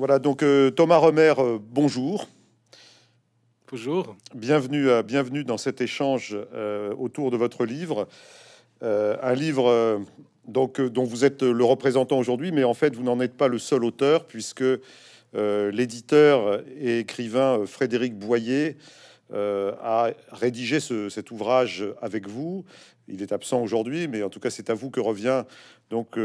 Voilà, donc Thomas Römer, bonjour. Bonjour. Bienvenue dans cet échange autour de votre livre. Un livre dont vous êtes le représentant aujourd'hui, mais en fait, vous n'en êtes pas le seul auteur, puisque l'éditeur et écrivain Frédéric Boyer a rédigé cet ouvrage avec vous. Il est absent aujourd'hui, mais en tout cas, c'est à vous que revient donc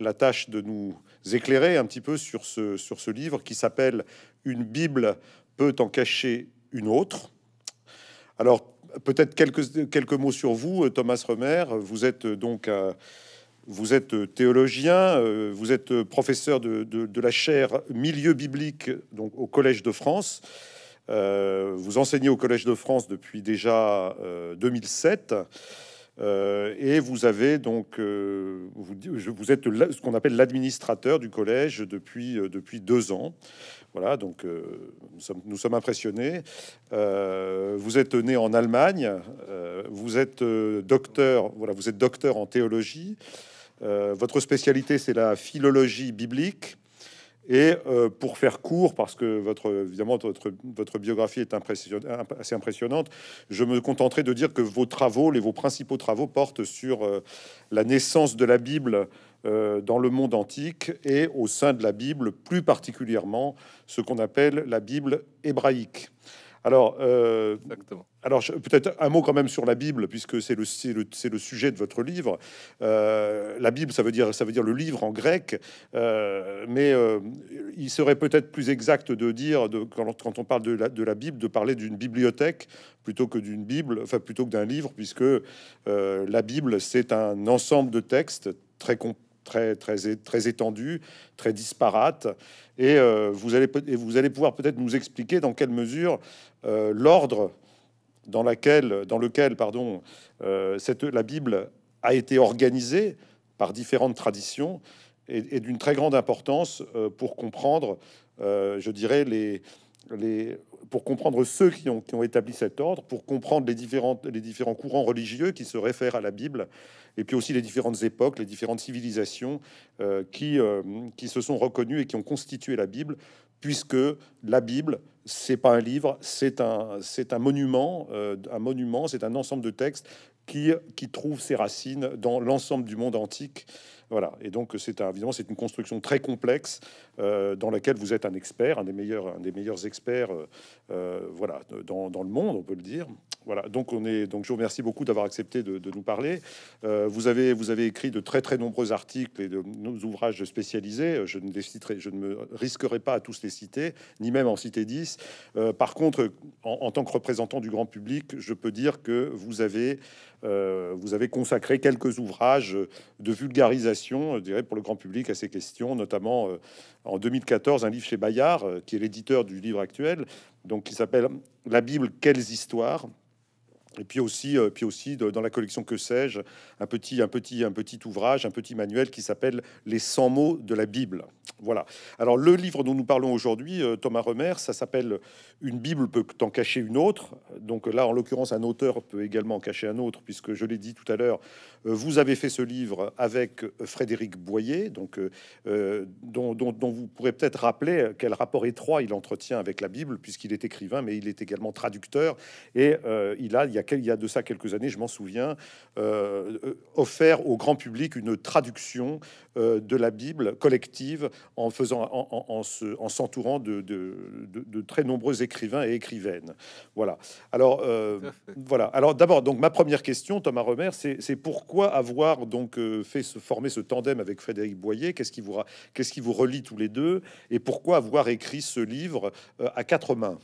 la tâche de nous éclairer un petit peu sur ce livre qui s'appelle « Une Bible peut en cacher une autre ». Alors, peut-être quelques mots sur vous, Thomas Römer. Vous êtes donc vous êtes théologien, vous êtes professeur de la chaire Milieu biblique donc au Collège de France. Vous enseignez au Collège de France depuis déjà 2007. Et vous avez donc, vous êtes ce qu'on appelle l'administrateur du collège depuis 2 ans. Voilà, donc nous sommes impressionnés. Vous êtes né en Allemagne. Vous êtes docteur. Voilà, vous êtes docteur en théologie. Votre spécialité, c'est la philologie biblique. Et pour faire court, parce que évidemment votre biographie est assez impressionnante, je me contenterai de dire que vos principaux travaux portent sur la naissance de la Bible dans le monde antique et au sein de la Bible, plus particulièrement ce qu'on appelle la Bible hébraïque. Alors, peut-être un mot quand même sur la Bible, puisque c'est le sujet de votre livre. La Bible, ça veut dire le livre en grec, mais il serait peut-être plus exact de dire, quand on parle de la Bible, de parler d'une bibliothèque plutôt que d'une Bible, enfin plutôt que d'un livre, puisque la Bible, c'est un ensemble de textes très étendu, très disparate, et vous allez pouvoir peut-être nous expliquer dans quelle mesure l'ordre dans lequel la Bible a été organisée par différentes traditions est d'une très grande importance pour comprendre, je dirais, pour comprendre ceux qui ont établi cet ordre, pour comprendre les différents courants religieux qui se réfèrent à la Bible, et puis aussi les différentes époques, les différentes civilisations qui se sont reconnues et qui ont constitué la Bible, puisque la Bible, c'est pas un livre, c'est un monument, c'est un ensemble de textes qui trouve ses racines dans l'ensemble du monde antique. Voilà, et donc évidemment c'est une construction très complexe dans laquelle vous êtes un expert, un des meilleurs experts, voilà, dans le monde, on peut le dire. Voilà, donc je vous remercie beaucoup d'avoir accepté de nous parler. Vous avez écrit de très nombreux articles et de nos ouvrages spécialisés. Je ne me risquerai pas à tous les citer, ni même en citer 10. Par contre, en tant que représentant du grand public, je peux dire que vous avez consacré quelques ouvrages de vulgarisation, je dirais, pour le grand public à ces questions, notamment en 2014, un livre chez Bayard, qui est l'éditeur du livre actuel, donc qui s'appelle « La Bible, quelles histoires ?» Et puis aussi dans la collection Que sais-je, un petit ouvrage, un petit manuel qui s'appelle « Les 100 mots de la Bible ». Voilà. Alors, le livre dont nous parlons aujourd'hui, Thomas Römer, ça s'appelle « Une Bible peut en cacher une autre ». Donc là, en l'occurrence, un auteur peut également en cacher un autre, puisque, je l'ai dit tout à l'heure, vous avez fait ce livre avec Frédéric Boyer, donc, dont vous pourrez peut-être rappeler quel rapport étroit il entretient avec la Bible, puisqu'il est écrivain, mais il est également traducteur, et il y a de ça quelques années, je m'en souviens, offert au grand public une traduction de la Bible collective en s'entourant de très nombreux écrivains et écrivaines. Voilà. Alors, d'abord, donc ma première question, Thomas Römer, c'est pourquoi avoir donc former ce tandem avec Frédéric Boyer? Qu'est-ce qui vous relie tous les deux? Et pourquoi avoir écrit ce livre à 4 mains?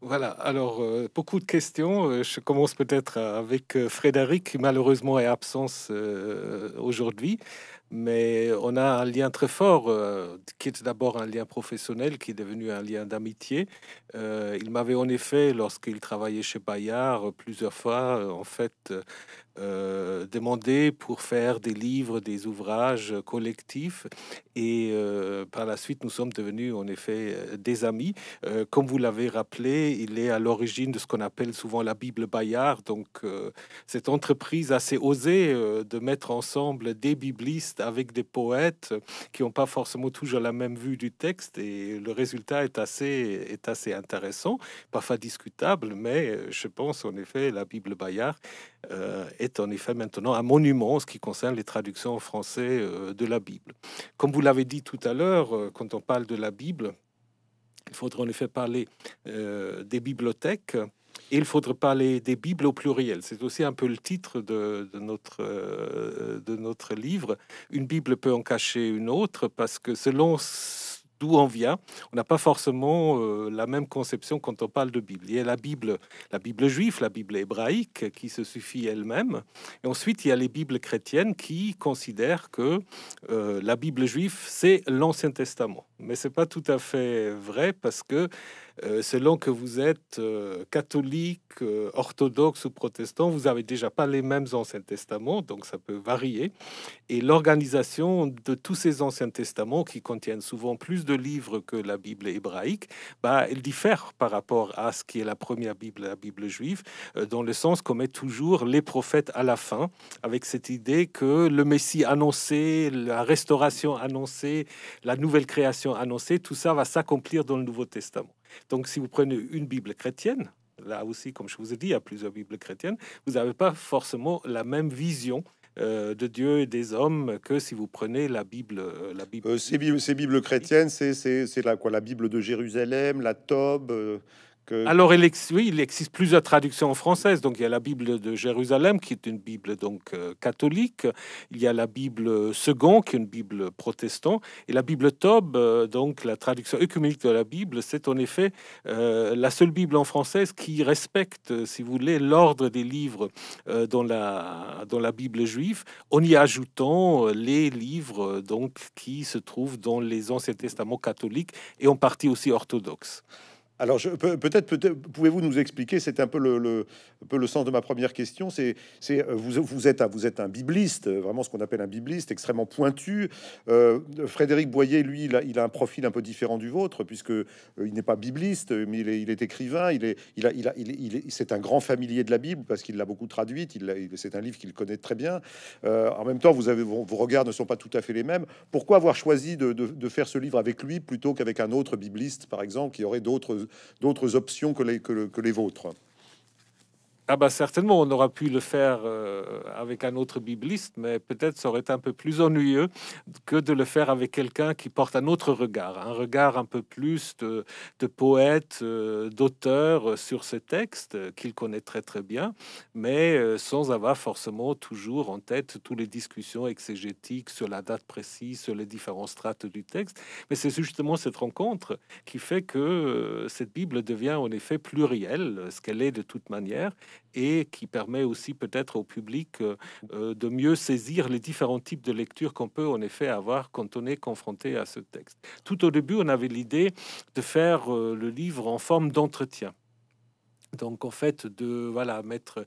Voilà, alors beaucoup de questions. Je commence peut-être avec Frédéric, qui malheureusement est absent aujourd'hui, mais on a un lien très fort, qui est d'abord un lien professionnel, qui est devenu un lien d'amitié. Il m'avait en effet, lorsqu'il travaillait chez Bayard, plusieurs fois, en fait, demandé pour faire des livres, des ouvrages collectifs, et par la suite nous sommes devenus en effet des amis. Comme vous l'avez rappelé, il est à l'origine de ce qu'on appelle souvent la Bible Bayard, donc cette entreprise assez osée de mettre ensemble des biblistes avec des poètes qui n'ont pas forcément toujours la même vue du texte, et le résultat est assez intéressant, parfois discutable, mais je pense en effet la Bible Bayard est en effet maintenant un monument en ce qui concerne les traductions en français de la Bible. Comme vous l'avez dit tout à l'heure, quand on parle de la Bible, il faudra en effet parler des bibliothèques, et il faudra parler des Bibles au pluriel. C'est aussi un peu le titre de notre livre. Une Bible peut en cacher une autre, parce que selon d'où on vient, on n'a pas forcément la même conception quand on parle de Bible. Il y a la Bible juive, la Bible hébraïque qui se suffit elle-même. Et ensuite, il y a les Bibles chrétiennes qui considèrent que la Bible juive, c'est l'Ancien Testament. Mais ce n'est pas tout à fait vrai, parce que selon que vous êtes catholique, orthodoxe ou protestant, vous n'avez déjà pas les mêmes Anciens Testaments, donc ça peut varier. Et l'organisation de tous ces Anciens Testaments, qui contiennent souvent plus de livres que la Bible hébraïque, bah, elle diffère par rapport à ce qui est la première Bible, la Bible juive, dans le sens qu'on met toujours les prophètes à la fin, avec cette idée que le Messie annoncé, la restauration annoncée, la nouvelle création annoncée, tout ça va s'accomplir dans le Nouveau Testament. Donc, si vous prenez une Bible chrétienne, là aussi, comme je vous ai dit, il y a plusieurs Bibles chrétiennes, vous n'avez pas forcément la même vision de Dieu et des hommes que si vous prenez la Bible. Ces Bibles chrétiennes, c'est la, quoi, la Bible de Jérusalem, la Tob Alors, il existe plusieurs traductions françaises. Donc, il y a la Bible de Jérusalem, qui est une Bible donc catholique. Il y a la Bible seconde, qui est une Bible protestante. Et la Bible Tob, donc la traduction œcuménique de la Bible, c'est en effet la seule Bible en française qui respecte, si vous voulez, l'ordre des livres dans la Bible juive, en y ajoutant les livres donc qui se trouvent dans les Anciens Testaments catholiques et en partie aussi orthodoxes. Alors, peut-être pouvez-vous nous expliquer, c'est un peu le sens de ma première question, c'est vous êtes un bibliste, vraiment ce qu'on appelle un bibliste, extrêmement pointu. Frédéric Boyer, lui, il a un profil un peu différent du vôtre, puisque il n'est pas bibliste, mais il est écrivain, c'est un grand familier de la Bible, parce qu'il l'a beaucoup traduite, c'est un livre qu'il connaît très bien. En même temps, vos regards ne sont pas tout à fait les mêmes. Pourquoi avoir choisi de faire ce livre avec lui, plutôt qu'avec un autre bibliste, par exemple, qui aurait d'autres options que les vôtres? Ah bah certainement, on aurait pu le faire avec un autre bibliste, mais peut-être ça aurait été un peu plus ennuyeux que de le faire avec quelqu'un qui porte un autre regard, un regard un peu plus de poète, d'auteur sur ce texte qu'il connaît très très bien, mais sans avoir forcément toujours en tête toutes les discussions exégétiques sur la date précise, sur les différentes strates du texte. Mais c'est justement cette rencontre qui fait que cette Bible devient en effet plurielle, ce qu'elle est de toute manière, et qui permet aussi peut-être au public de mieux saisir les différents types de lectures qu'on peut en effet avoir quand on est confronté à ce texte. Tout au début, on avait l'idée de faire le livre en forme d'entretien. Donc en fait, mettre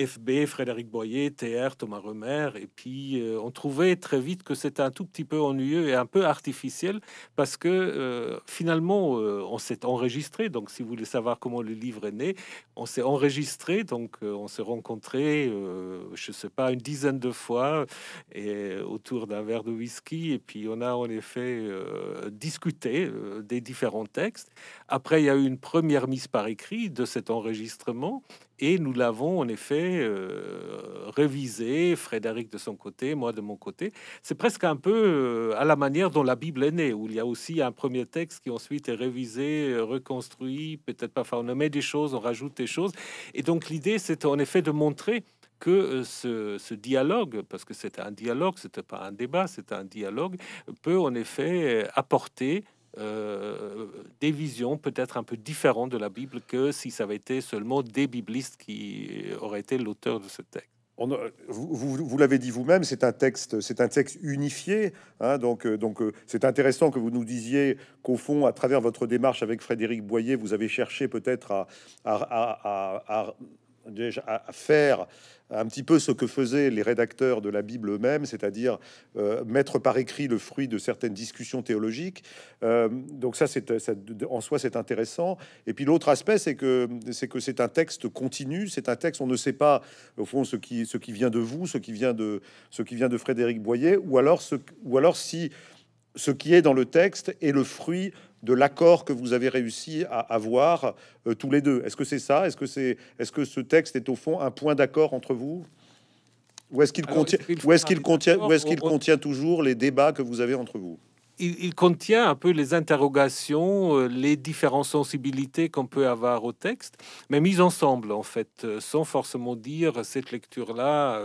FB, Frédéric Boyer, TR, Thomas Römer, et puis on trouvait très vite que c'était un tout petit peu ennuyeux et un peu artificiel, parce que finalement on s'est enregistré. Donc si vous voulez savoir comment le livre est né, on s'est enregistré, donc on s'est rencontrés, je sais pas, une dizaine de fois, et autour d'un verre de whisky, et puis on a en effet discuté des différents textes. Après, il y a eu une première mise par écrit de cet enregistrement, et nous l'avons en effet révisé, Frédéric de son côté, moi de mon côté. C'est presque un peu à la manière dont la Bible est née, où il y a aussi un premier texte qui ensuite est révisé, reconstruit, peut-être parfois on met des choses, on rajoute des choses. Et donc l'idée, c'est en effet de montrer que ce dialogue, parce que c'était un dialogue, c'était pas un débat, c'était un dialogue, peut en effet apporter des visions peut-être un peu différentes de la Bible que si ça avait été seulement des biblistes qui auraient été l'auteur de ce texte. Vous l'avez dit vous-même, c'est un texte unifié, hein, donc c'est intéressant que vous nous disiez qu'au fond, à travers votre démarche avec Frédéric Boyer, vous avez cherché peut-être à à faire un petit peu ce que faisaient les rédacteurs de la Bible eux-mêmes, c'est-à-dire mettre par écrit le fruit de certaines discussions théologiques. Donc ça, en soi, c'est intéressant. Et puis l'autre aspect, c'est que c'est un texte continu, c'est un texte, on ne sait pas, au fond, ce qui vient de vous, ce qui vient de Frédéric Boyer, ou alors si ce qui est dans le texte est le fruit de l'accord que vous avez réussi à avoir tous les deux. Est-ce que c'est ça? Est-ce que ce texte est au fond un point d'accord entre vous? Ou est-ce qu'il contient, contient toujours les débats que vous avez entre vous? Il contient un peu les interrogations, les différentes sensibilités qu'on peut avoir au texte, mais mises ensemble, en fait, sans forcément dire cette lecture-là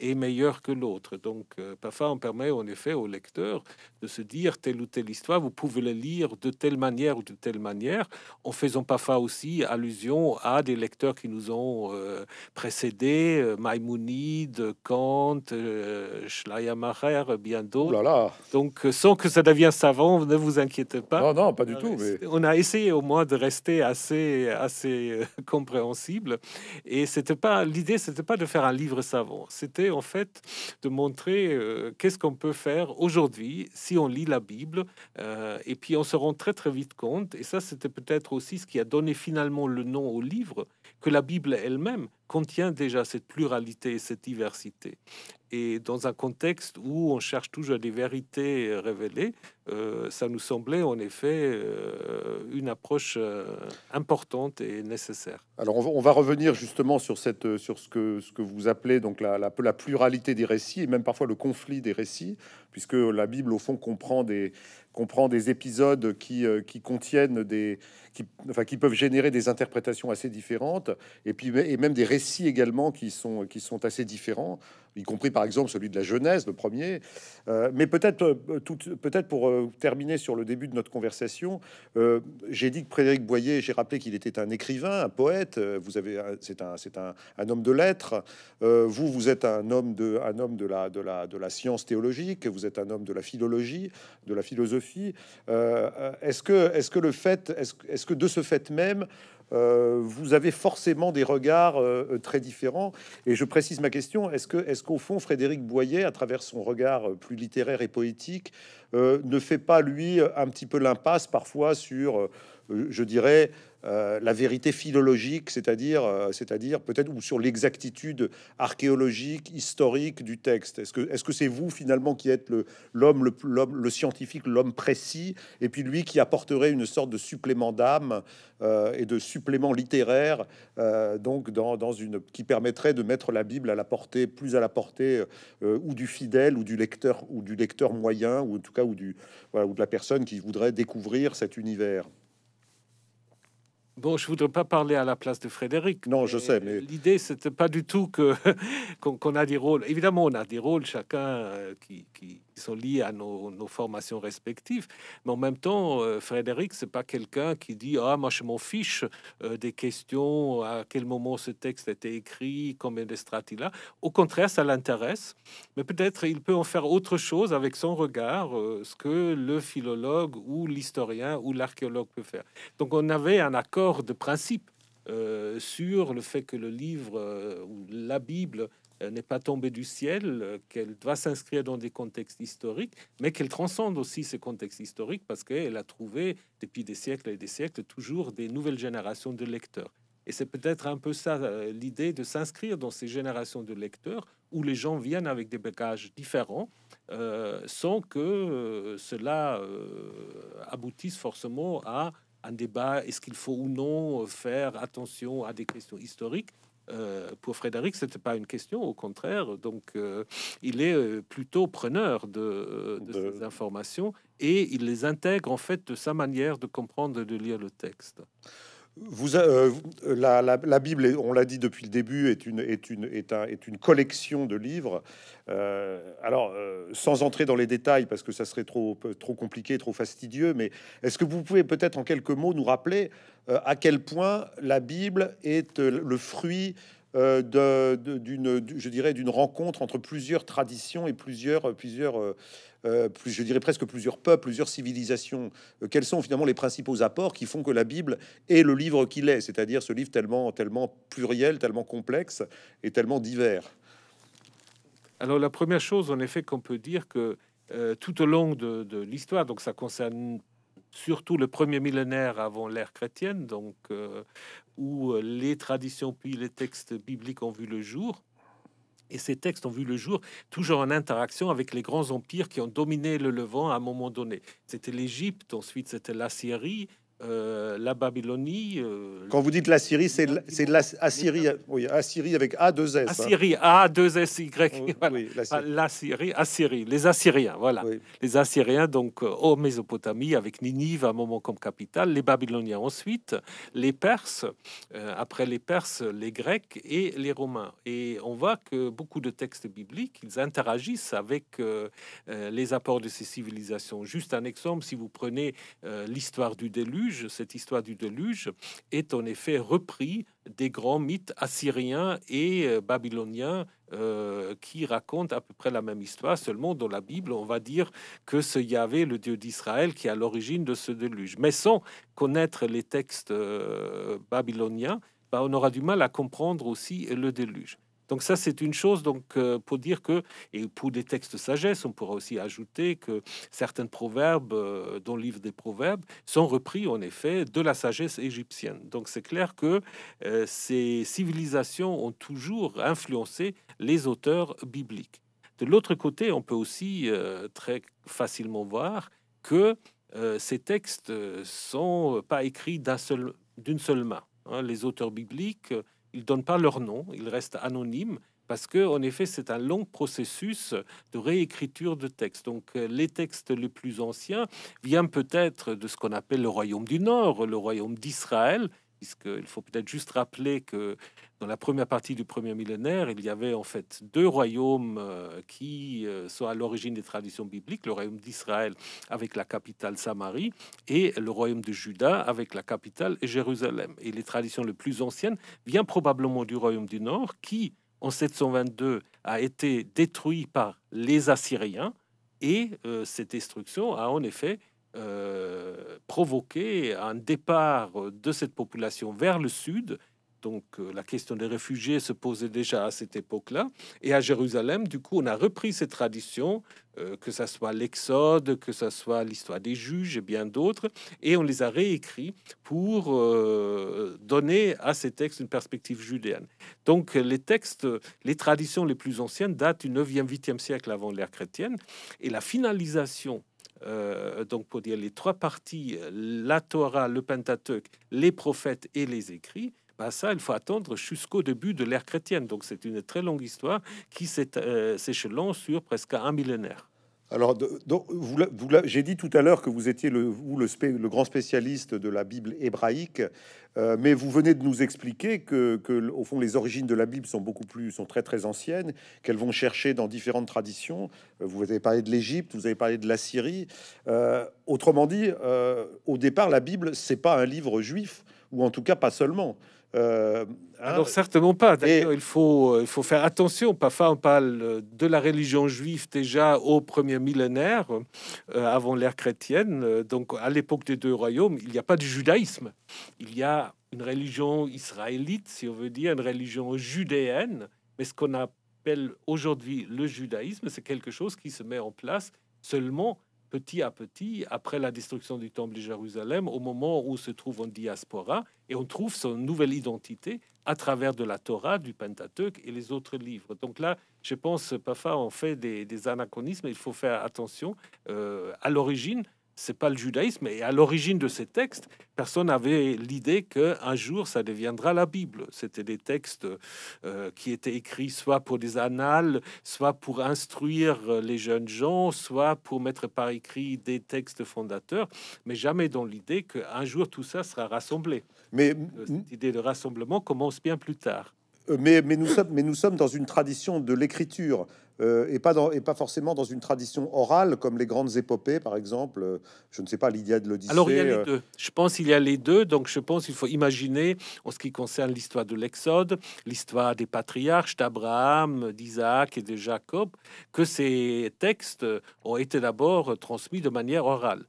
est meilleure que l'autre. Donc, parfois, on permet en effet au lecteur de se dire telle ou telle histoire, vous pouvez la lire de telle manière ou de telle manière, en faisant parfois aussi allusion à des lecteurs qui nous ont précédés, Maïmounide, Kant, Schleiermacher, bien d'autres. Donc, sans que ça devient savant, ne vous inquiétez pas. Non, non, pas du tout. Mais... on a essayé au moins de rester assez compréhensible. Et l'idée, c'était pas de faire un livre savant. C'était en fait de montrer qu'est-ce qu'on peut faire aujourd'hui si on lit la Bible. Et puis on se rend très très vite compte. Et ça, c'était peut-être aussi ce qui a donné finalement le nom au livre, que la Bible elle-même contient déjà cette pluralité et cette diversité. Et dans un contexte où on cherche toujours des vérités révélées, ça nous semblait en effet une approche importante et nécessaire. Alors on va revenir justement sur ce que vous appelez donc la pluralité des récits et même parfois le conflit des récits, puisque la Bible au fond comprend des épisodes qui contiennent qui peuvent générer des interprétations assez différentes et même des récits également qui sont assez différents, y compris par exemple celui de la Genèse, le premier. Mais peut-être pour terminer sur le début de notre conversation, j'ai dit que Frédéric Boyer, j'ai rappelé qu'il était un écrivain, un poète. C'est un homme de lettres. Vous êtes un homme de la science théologique. Vous êtes un homme de la philologie, de la philosophie. Est-ce que de ce fait même vous avez forcément des regards très différents? Et je précise ma question, est-ce qu'au fond, Frédéric Boyer, à travers son regard plus littéraire et poétique, ne fait pas, lui, un petit peu l'impasse parfois sur, je dirais, la vérité philologique, c'est-à-dire peut-être, ou sur l'exactitude archéologique, historique du texte? Est-ce que c'est vous, finalement, qui êtes l'homme, le scientifique, l'homme précis, et puis lui qui apporterait une sorte de supplément d'âme et de supplément littéraire, donc qui permettrait de mettre la Bible à la portée, plus à la portée ou du fidèle ou du lecteur moyen, ou en tout cas ou de la personne qui voudrait découvrir cet univers? Bon, je voudrais pas parler à la place de Frédéric. Non, je sais, mais l'idée, c'était pas du tout qu'on a des rôles. Évidemment, on a des rôles chacun qui sont liés à nos formations respectives. Mais en même temps, Frédéric, c'est pas quelqu'un qui dit ah moi je m'en fiche des questions à quel moment ce texte a été écrit, combien de strates il a. Au contraire, ça l'intéresse. Mais peut-être il peut en faire autre chose avec son regard, ce que le philologue ou l'historien ou l'archéologue peut faire. Donc on avait un accord de principe sur le fait que le livre ou la Bible n'est pas tombée du ciel, qu'elle doit s'inscrire dans des contextes historiques, mais qu'elle transcende aussi ces contextes historiques parce qu'elle a trouvé depuis des siècles et des siècles toujours des nouvelles générations de lecteurs. Et c'est peut-être un peu ça l'idée, de s'inscrire dans ces générations de lecteurs où les gens viennent avec des bagages différents sans que cela aboutisse forcément à un débat, est-ce qu'il faut ou non faire attention à des questions historiques? Pour Frédéric, ce n'était pas une question, au contraire. Donc, il est plutôt preneur de ces informations et il les intègre, en fait, de sa manière de comprendre et de lire le texte. La Bible, on l'a dit depuis le début, est une collection de livres. Sans entrer dans les détails parce que ça serait trop compliqué, trop fastidieux, mais est-ce que vous pouvez peut-être en quelques mots nous rappeler à quel point la Bible est le fruit d'une rencontre entre plusieurs traditions et plusieurs peuples, plusieurs civilisations. Quels sont finalement les principaux apports qui font que la Bible est le livre qu'il est, c'est-à-dire ce livre tellement pluriel, tellement complexe et tellement divers? Alors la première chose, en effet, qu'on peut dire que tout au long de l'histoire, donc ça concerne surtout le premier millénaire avant l'ère chrétienne, donc où les traditions puis les textes bibliques ont vu le jour. Et ces textes ont vu le jour toujours en interaction avec les grands empires qui ont dominé le Levant à un moment donné. C'était l'Égypte, ensuite c'était l'Assyrie, la Babylonie. Quand vous dites l'Assyrie, c'est l'Assyrie, oui, Assyrie avec A2S. Assyrie, hein. A2SY. Oui, voilà. Oui, l'Assyrie, Assyrie, les Assyriens, voilà. Oui. Les Assyriens, donc en Mésopotamie, avec Ninive à un moment comme capitale, les Babyloniens ensuite, les Perses, après les Perses, les Grecs et les Romains. Et on voit que beaucoup de textes bibliques, ils interagissent avec les apports de ces civilisations. Juste un exemple, si vous prenez l'histoire du déluge, cette histoire du déluge est en effet repris des grands mythes assyriens et babyloniens qui racontent à peu près la même histoire. Seulement dans la Bible, on va dire que ce Yahvé, le Dieu d'Israël, qui est à l'origine de ce déluge. Mais sans connaître les textes babyloniens, bah, on aura du mal à comprendre aussi le déluge. Donc ça, c'est une chose, donc, pour dire que, et pour des textes de sagesse, on pourra aussi ajouter que certains proverbes, dans le livre des Proverbes, sont repris, en effet, de la sagesse égyptienne. Donc c'est clair que ces civilisations ont toujours influencé les auteurs bibliques. De l'autre côté, on peut aussi très facilement voir que ces textes ne sont pas écrits d'une seule main. Hein, les auteurs bibliques, ils donnent pas leur nom, ils restent anonymes parce que, en effet, c'est un long processus de réécriture de textes. Donc, les textes les plus anciens viennent peut-être de ce qu'on appelle le royaume du Nord, le royaume d'Israël, puisqu'il faut peut-être juste rappeler que dans la première partie du premier millénaire, il y avait en fait deux royaumes qui sont à l'origine des traditions bibliques, le royaume d'Israël avec la capitale Samarie et le royaume de Juda avec la capitale Jérusalem. Et les traditions les plus anciennes viennent probablement du royaume du Nord qui, en 722, a été détruit par les Assyriens et cette destruction a en effet provoquer un départ de cette population vers le sud. Donc la question des réfugiés se posait déjà à cette époque-là. Et à Jérusalem, du coup, on a repris ces traditions, que ce soit l'Exode, que ce soit l'histoire des Juges et bien d'autres, et on les a réécrits pour donner à ces textes une perspective judéenne. Donc les textes, les traditions les plus anciennes datent du 9e, 8e siècle avant l'ère chrétienne, et la finalisation donc pour dire les trois parties, la Torah, le Pentateuque, les prophètes et les écrits, bah ça, il faut attendre jusqu'au début de l'ère chrétienne. Donc c'est une très longue histoire qui s'échelonne sur presque un millénaire. Alors, j'ai dit tout à l'heure que vous étiez le grand spécialiste de la Bible hébraïque, mais vous venez de nous expliquer que, au fond, les origines de la Bible sont très anciennes, qu'elles vont chercher dans différentes traditions. Vous avez parlé de l'Égypte, vous avez parlé de l'Assyrie. Autrement dit, au départ, la Bible, c'est pas un livre juif, ou en tout cas pas seulement. Alors certainement pas. D'ailleurs, il faut faire attention. Parfois, on parle de la religion juive déjà au premier millénaire, avant l'ère chrétienne. Donc, à l'époque des deux royaumes, il n'y a pas de judaïsme. Il y a une religion israélite, si on veut dire, une religion judéenne. Mais ce qu'on appelle aujourd'hui le judaïsme, c'est quelque chose qui se met en place seulement petit à petit, après la destruction du temple de Jérusalem, au moment où se trouve en diaspora, et on trouve son nouvelle identité à travers de la Torah, du Pentateuque et les autres livres. Donc là, je pense, parfois, on fait des anachronismes, il faut faire attention. À l'origine, c'est pas le judaïsme, et à l'origine de ces textes, personne n'avait l'idée qu'un jour, ça deviendra la Bible. C'était des textes qui étaient écrits soit pour des annales, soit pour instruire les jeunes gens, soit pour mettre par écrit des textes fondateurs, mais jamais dans l'idée qu'un jour, tout ça sera rassemblé. Mais cette idée de rassemblement commence bien plus tard. Mais nous sommes dans une tradition de l'écriture et pas forcément dans une tradition orale comme les grandes épopées, par exemple. Je ne sais pas, l'Iliade, l'Odyssée. Alors il y a les deux. Je pense qu'il y a les deux. Donc je pense qu'il faut imaginer, en ce qui concerne l'histoire de l'Exode, l'histoire des patriarches d'Abraham, d'Isaac et de Jacob, que ces textes ont été d'abord transmis de manière orale.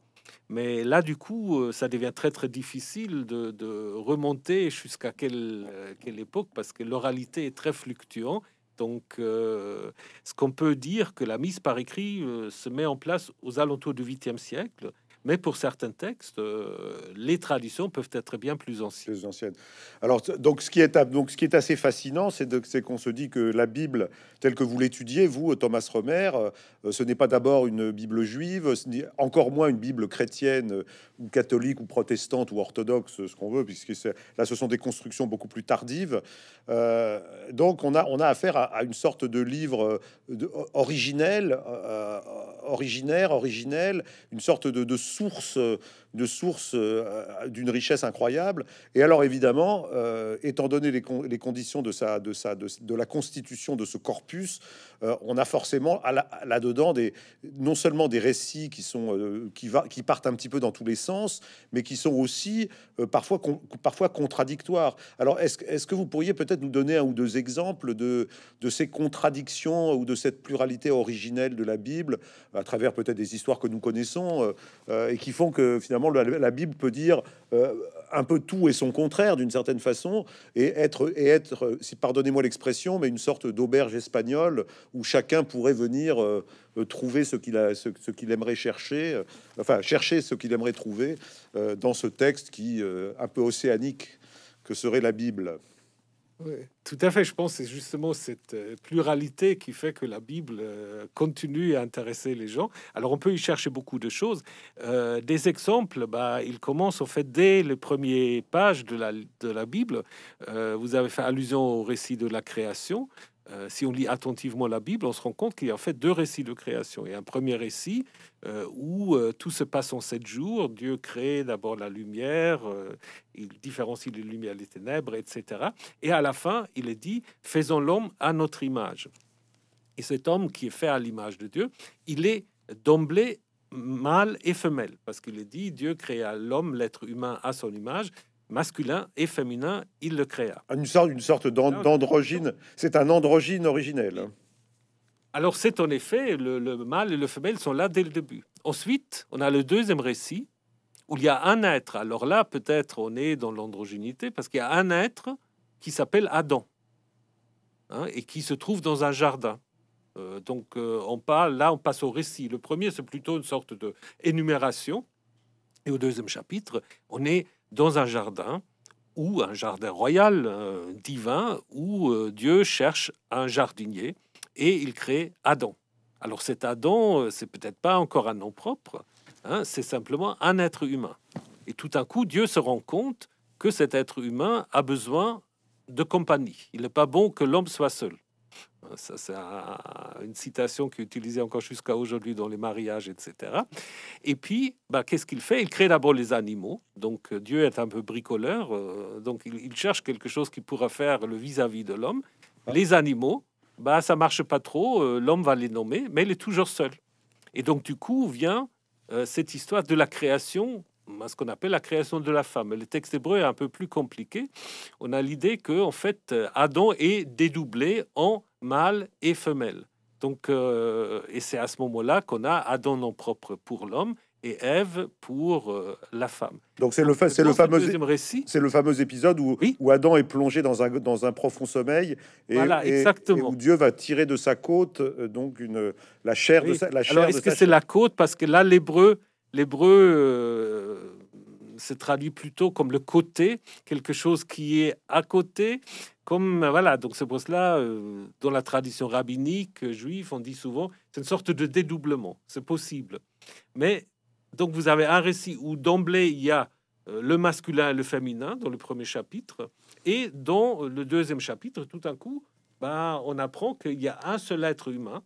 Mais là, du coup, ça devient très, très difficile de remonter jusqu'à quelle époque, parce que l'oralité est très fluctuante. Donc, ce qu'on peut dire, que la mise par écrit se met en place aux alentours du 8e siècle. Mais pour certains textes, les traditions peuvent être bien plus anciennes. Alors, donc, ce qui est assez fascinant, c'est qu'on se dit que la Bible, telle que vous l'étudiez, vous, Thomas Römer, ce n'est pas d'abord une Bible juive, encore moins une Bible chrétienne ou catholique ou protestante ou orthodoxe, ce qu'on veut, puisque là, ce sont des constructions beaucoup plus tardives. Donc, on a affaire à une sorte de livre originel, une sorte de source d'une richesse incroyable. Et alors évidemment, étant donné les conditions de la constitution de ce corpus, on a forcément là-dedans non seulement des récits qui partent un petit peu dans tous les sens, mais qui sont aussi parfois contradictoires. Alors est-ce que vous pourriez peut-être nous donner un ou deux exemples de ces contradictions ou de cette pluralité originelle de la Bible, à travers peut-être des histoires que nous connaissons et qui font que finalement la Bible peut dire un peu tout et son contraire d'une certaine façon, et être, si pardonnez-moi l'expression, mais une sorte d'auberge espagnole où chacun pourrait venir trouver ce qu'il aimerait chercher, enfin chercher ce qu'il aimerait trouver dans ce texte qui un peu océanique que serait la Bible. Oui, tout à fait. Je pense que c'est justement cette pluralité qui fait que la Bible continue à intéresser les gens. Alors, on peut y chercher beaucoup de choses. Des exemples, ils commencent en fait dès les premières pages de la Bible. Vous avez fait allusion au récit de la création. Si on lit attentivement la Bible, on se rend compte qu'il y a en fait deux récits de création. Il y a un premier récit où tout se passe en 7 jours. Dieu crée d'abord la lumière, il différencie les lumières et les ténèbres, etc. Et à la fin, il est dit « Faisons l'homme à notre image ». Et cet homme qui est fait à l'image de Dieu, il est d'emblée mâle et femelle. Parce qu'il est dit « Dieu créa l'homme, l'être humain, à son image ». Masculin et féminin, il le créa. Une sorte d'androgyne. C'est un androgyne originel. Alors c'est en effet, le mâle et le femelle sont là dès le début. Ensuite, on a le deuxième récit, où il y a un être. Alors là, peut-être, on est dans l'androgynité, parce qu'il y a un être qui s'appelle Adam, et qui se trouve dans un jardin. Donc on passe au récit. Le premier, c'est plutôt une sorte d'énumération. Et au deuxième chapitre, on est dans un jardin, ou un jardin royal, divin, où Dieu cherche un jardinier et il crée Adam. Alors cet Adam, c'est peut-être pas encore un nom propre, c'est simplement un être humain. Et tout d'un coup, Dieu se rend compte que cet être humain a besoin de compagnie. Il n'est pas bon que l'homme soit seul. Ça, c'est une citation qui est utilisée encore jusqu'à aujourd'hui dans les mariages, etc. Et puis, qu'est-ce qu'il fait? Il crée d'abord les animaux. Donc, Dieu est un peu bricoleur. Donc, il cherche quelque chose qui pourra faire le vis-à-vis de l'homme. Les animaux, ça marche pas trop. L'homme va les nommer, mais il est toujours seul. Et donc, du coup, vient cette histoire de la création, ce qu'on appelle la création de la femme. Le texte hébreu est un peu plus compliqué. On a l'idée que, en fait, Adam est dédoublé en mâle et femelle. Donc, et c'est à ce moment-là qu'on a Adam non propre pour l'homme et Ève pour la femme. Donc c'est le fameux épisode où Adam est plongé dans un profond sommeil et, voilà, exactement. Et où Dieu va tirer de sa côte donc la chair de sa chair. Alors est-ce que c'est la côte? Parce que là l'hébreu se traduit plutôt comme le côté, quelque chose qui est à côté, comme voilà. Donc c'est pour cela, dans la tradition rabbinique juive, on dit souvent c'est une sorte de dédoublement, c'est possible. Mais donc vous avez un récit où d'emblée il y a le masculin et le féminin dans le premier chapitre, et dans le deuxième chapitre, tout d'un coup, on apprend qu'il y a un seul être humain,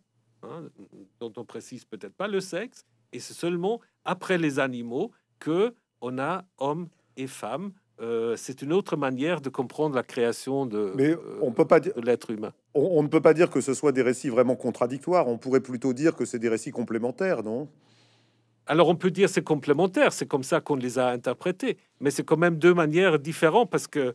dont on précise peut-être pas le sexe, et c'est seulement après les animaux que on a homme et femme c'est une autre manière de comprendre la création de, de l'être humain. On ne peut pas dire que ce soit des récits vraiment contradictoires. On pourrait plutôt dire que c'est des récits complémentaires, non? Alors on peut dire c'est complémentaire, c'est comme ça qu'on les a interprétés, mais c'est quand même deux manières différentes parce que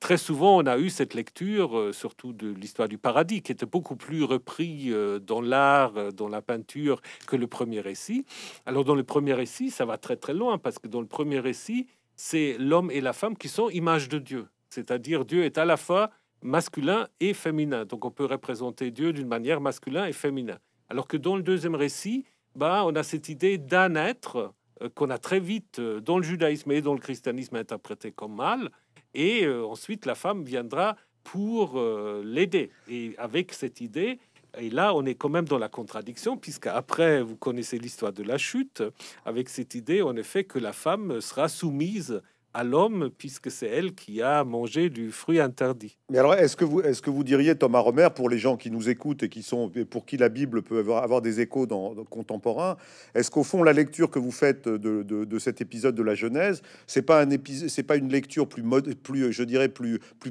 très souvent on a eu cette lecture, surtout de l'histoire du paradis, qui était beaucoup plus repris dans l'art, dans la peinture que le premier récit. Alors dans le premier récit, ça va très très loin parce que dans le premier récit, c'est l'homme et la femme qui sont images de Dieu, c'est-à-dire Dieu est à la fois masculin et féminin. Donc on peut représenter Dieu d'une manière masculin et féminin. Alors que dans le deuxième récit, on a cette idée d'un être qu'on a très vite dans le judaïsme et dans le christianisme interprété comme mâle, et ensuite la femme viendra pour l'aider. Et avec cette idée, et là on est quand même dans la contradiction, puisqu'après vous connaissez l'histoire de la chute, avec cette idée en effet que la femme sera soumise à l'homme, puisque c'est elle qui a mangé du fruit interdit. Mais alors, est-ce que vous diriez, Thomas Römer, pour les gens qui nous écoutent et qui sont, pour qui la Bible peut avoir des échos dans contemporains, est-ce qu'au fond, la lecture que vous faites de cet épisode de la Genèse, c'est pas une lecture plus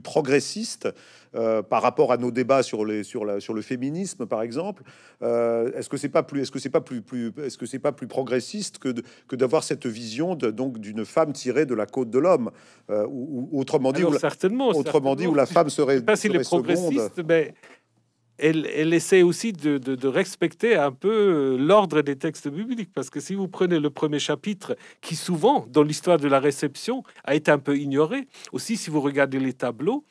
progressiste par rapport à nos débats sur le féminisme, par exemple? Est-ce que c'est pas plus progressiste que d'avoir cette vision donc d'une femme tirée de la côte de l'homme, ou autrement dit, où la femme serait, serait progressiste, mais elle essaie aussi de respecter un peu l'ordre des textes bibliques, parce que si vous prenez le premier chapitre, qui souvent dans l'histoire de la réception a été un peu ignoré, aussi si vous regardez les tableaux,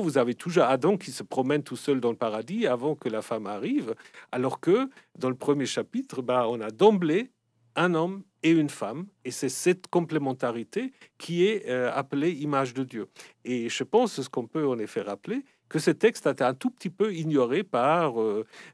vous avez toujours Adam qui se promène tout seul dans le paradis avant que la femme arrive, alors que dans le premier chapitre, on a d'emblée un homme et une femme, et c'est cette complémentarité qui est appelée image de Dieu. Et je pense, ce qu'on peut en effet rappeler, que ce texte a été un tout petit peu ignoré par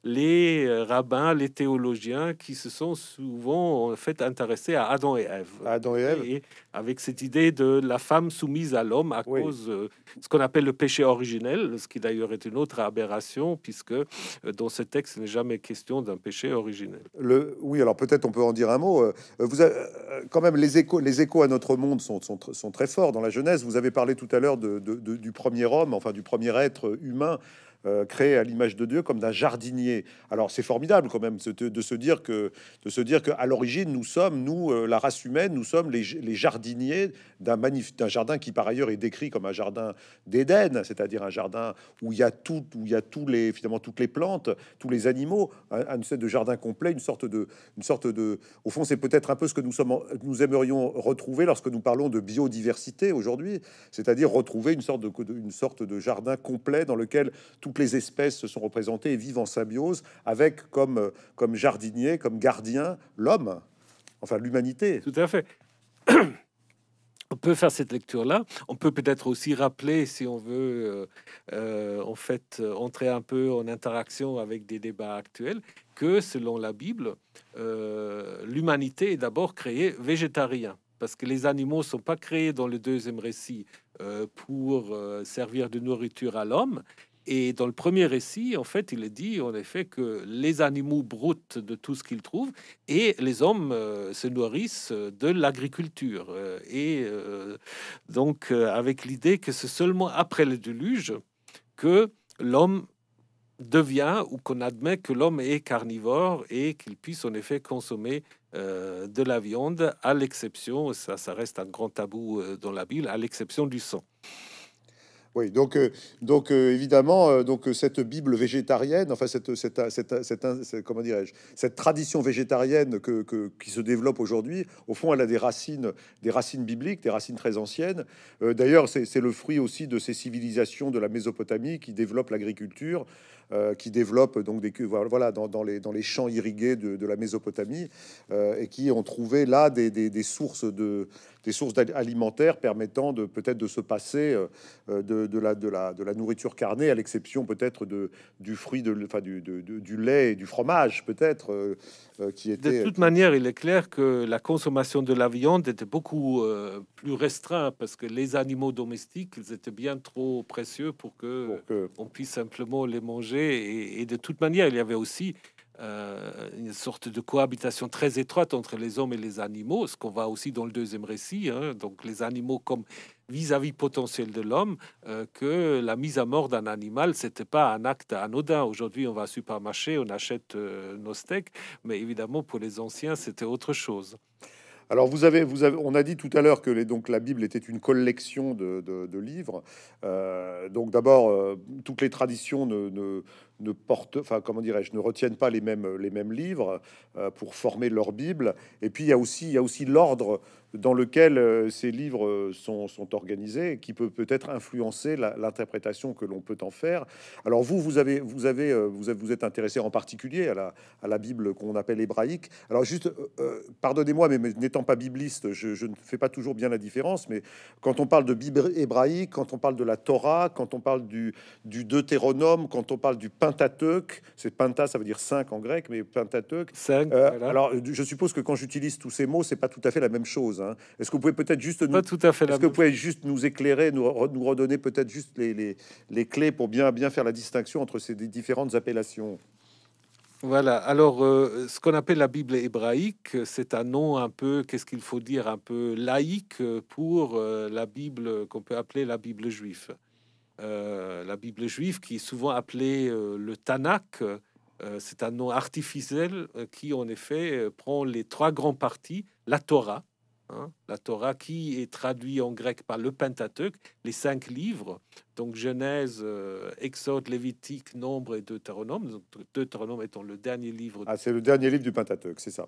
les rabbins, les théologiens, qui se sont souvent en fait intéressés à Adam et Ève. Adam et Ève. Et avec cette idée de la femme soumise à l'homme à cause de ce qu'on appelle le péché originel, ce qui d'ailleurs est une autre aberration, puisque dans ce texte, il n'est jamais question d'un péché originel. Oui, alors peut-être on peut en dire un mot. Quand même, les échos à notre monde sont très forts dans la Genèse. Vous avez parlé tout à l'heure du premier homme, enfin du premier être humain créé à l'image de Dieu, comme d'un jardinier. Alors c'est formidable quand même de se dire que à l'origine nous, la race humaine, nous sommes les jardiniers d'un jardin qui par ailleurs est décrit comme un jardin d'Éden, c'est-à-dire un jardin où il y a tout, toutes les plantes, tous les animaux, une sorte de jardin complet, une sorte de. Au fond, c'est peut-être un peu ce que nous aimerions retrouver lorsque nous parlons de biodiversité aujourd'hui, c'est-à-dire retrouver une sorte de jardin complet dans lequel tout les espèces se sont représentées et vivent en symbiose avec comme jardinier, comme gardien, l'homme, enfin l'humanité. Tout à fait. On peut faire cette lecture-là. On peut peut-être aussi rappeler, si on veut en fait entrer un peu en interaction avec des débats actuels, que selon la Bible, l'humanité est d'abord créée végétarien, parce que les animaux ne sont pas créés dans le deuxième récit pour servir de nourriture à l'homme. Et dans le premier récit, en fait, il est dit, en effet, que les animaux broutent de tout ce qu'ils trouvent et les hommes se nourrissent de l'agriculture. Donc, avec l'idée que c'est seulement après le déluge que l'homme devient, ou qu'on admet que l'homme est carnivore et qu'il puisse, en effet, consommer de la viande, à l'exception, ça reste un grand tabou dans la Bible, à l'exception du sang. Oui, donc évidemment, cette Bible végétarienne, enfin comment dirais-je, cette tradition végétarienne qui se développe aujourd'hui, au fond, elle a des racines bibliques, des racines très anciennes. D'ailleurs, c'est le fruit aussi de ces civilisations de la Mésopotamie qui développent l'agriculture, qui développent donc dans les champs irrigués de la Mésopotamie et qui ont trouvé là des sources alimentaires permettant de peut-être de se passer de la nourriture carnée, à l'exception peut-être du lait et du fromage, peut-être qui était. De toute manière, il est clair que la consommation de la viande était beaucoup plus restreinte parce que les animaux domestiques, ils étaient bien trop précieux pour que on puisse simplement les manger. Et de toute manière, il y avait aussi une sorte de cohabitation très étroite entre les hommes et les animaux, ce qu'on voit aussi dans le deuxième récit, hein, donc les animaux comme vis-à-vis potentiel de l'homme, que la mise à mort d'un animal, c'était pas un acte anodin. Aujourd'hui, on va au supermarché, on achète nos steaks, mais évidemment, pour les anciens, c'était autre chose. Alors, on a dit tout à l'heure que la Bible était une collection de livres. Donc, d'abord, toutes les traditions ne retiennent pas les mêmes livres pour former leur Bible. Et puis, il y a aussi l'ordre dans lequel ces livres sont organisés, qui peut peut-être influencer l'interprétation que l'on peut en faire. Alors vous êtes intéressé en particulier à la Bible qu'on appelle hébraïque. Alors juste, pardonnez-moi, mais n'étant pas bibliste, je ne fais pas toujours bien la différence, mais quand on parle de Bible hébraïque, quand on parle de la Torah, quand on parle du Deutéronome, quand on parle du Pentateuque, c'est Penta, ça veut dire 5 en grec, mais Pentateuque. 5, voilà. Alors je suppose que quand j'utilise tous ces mots, c'est pas tout à fait la même chose. Est-ce que vous pouvez peut-être juste nous éclairer, nous redonner peut-être juste les clés pour bien faire la distinction entre ces différentes appellations? Voilà. Alors, ce qu'on appelle la Bible hébraïque, c'est un nom un peu, laïque pour la Bible qu'on peut appeler la Bible juive. La Bible juive qui est souvent appelée le Tanakh, c'est un nom artificiel qui, en effet, prend les trois grands parties, la Torah. La Torah qui est traduite en grec par le Pentateuque, les 5 livres, donc Genèse, Exode, Lévitique, Nombres et Deutéronome. Donc, Deutéronome étant le dernier livre. Ah, c'est le dernier livre du Pentateuque, c'est ça.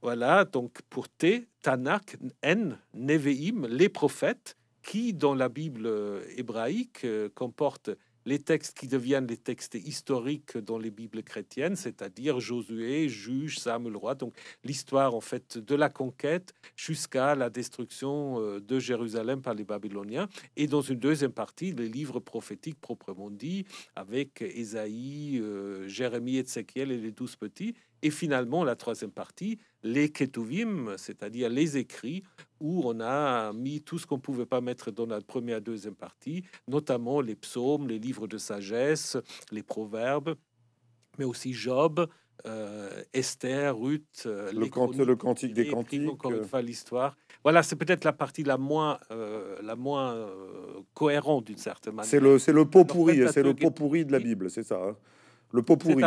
Voilà, donc pour T, Tanakh, N, Nevi'im, les prophètes, qui dans la Bible hébraïque comportent les textes qui deviennent les textes historiques dans les Bibles chrétiennes, c'est-à-dire Josué, Juges, Samuel, Roi, donc l'histoire en fait de la conquête jusqu'à la destruction de Jérusalem par les Babyloniens, et dans une deuxième partie, les livres prophétiques proprement dits, avec Ésaïe, Jérémie, Ézéchiel et les 12 petits, et finalement la troisième partie, les Ketuvim, c'est-à-dire les écrits, où on a mis tout ce qu'on ne pouvait pas mettre dans la première et deuxième partie, notamment les psaumes, les livres de sagesse, les proverbes, mais aussi Job, Esther, Ruth, le cantique des cantiques, encore une fois l'histoire. Voilà, c'est peut-être la partie la moins cohérente d'une certaine manière. C'est le pot pourri de la Bible, c'est ça. Hein. Le pot pourri.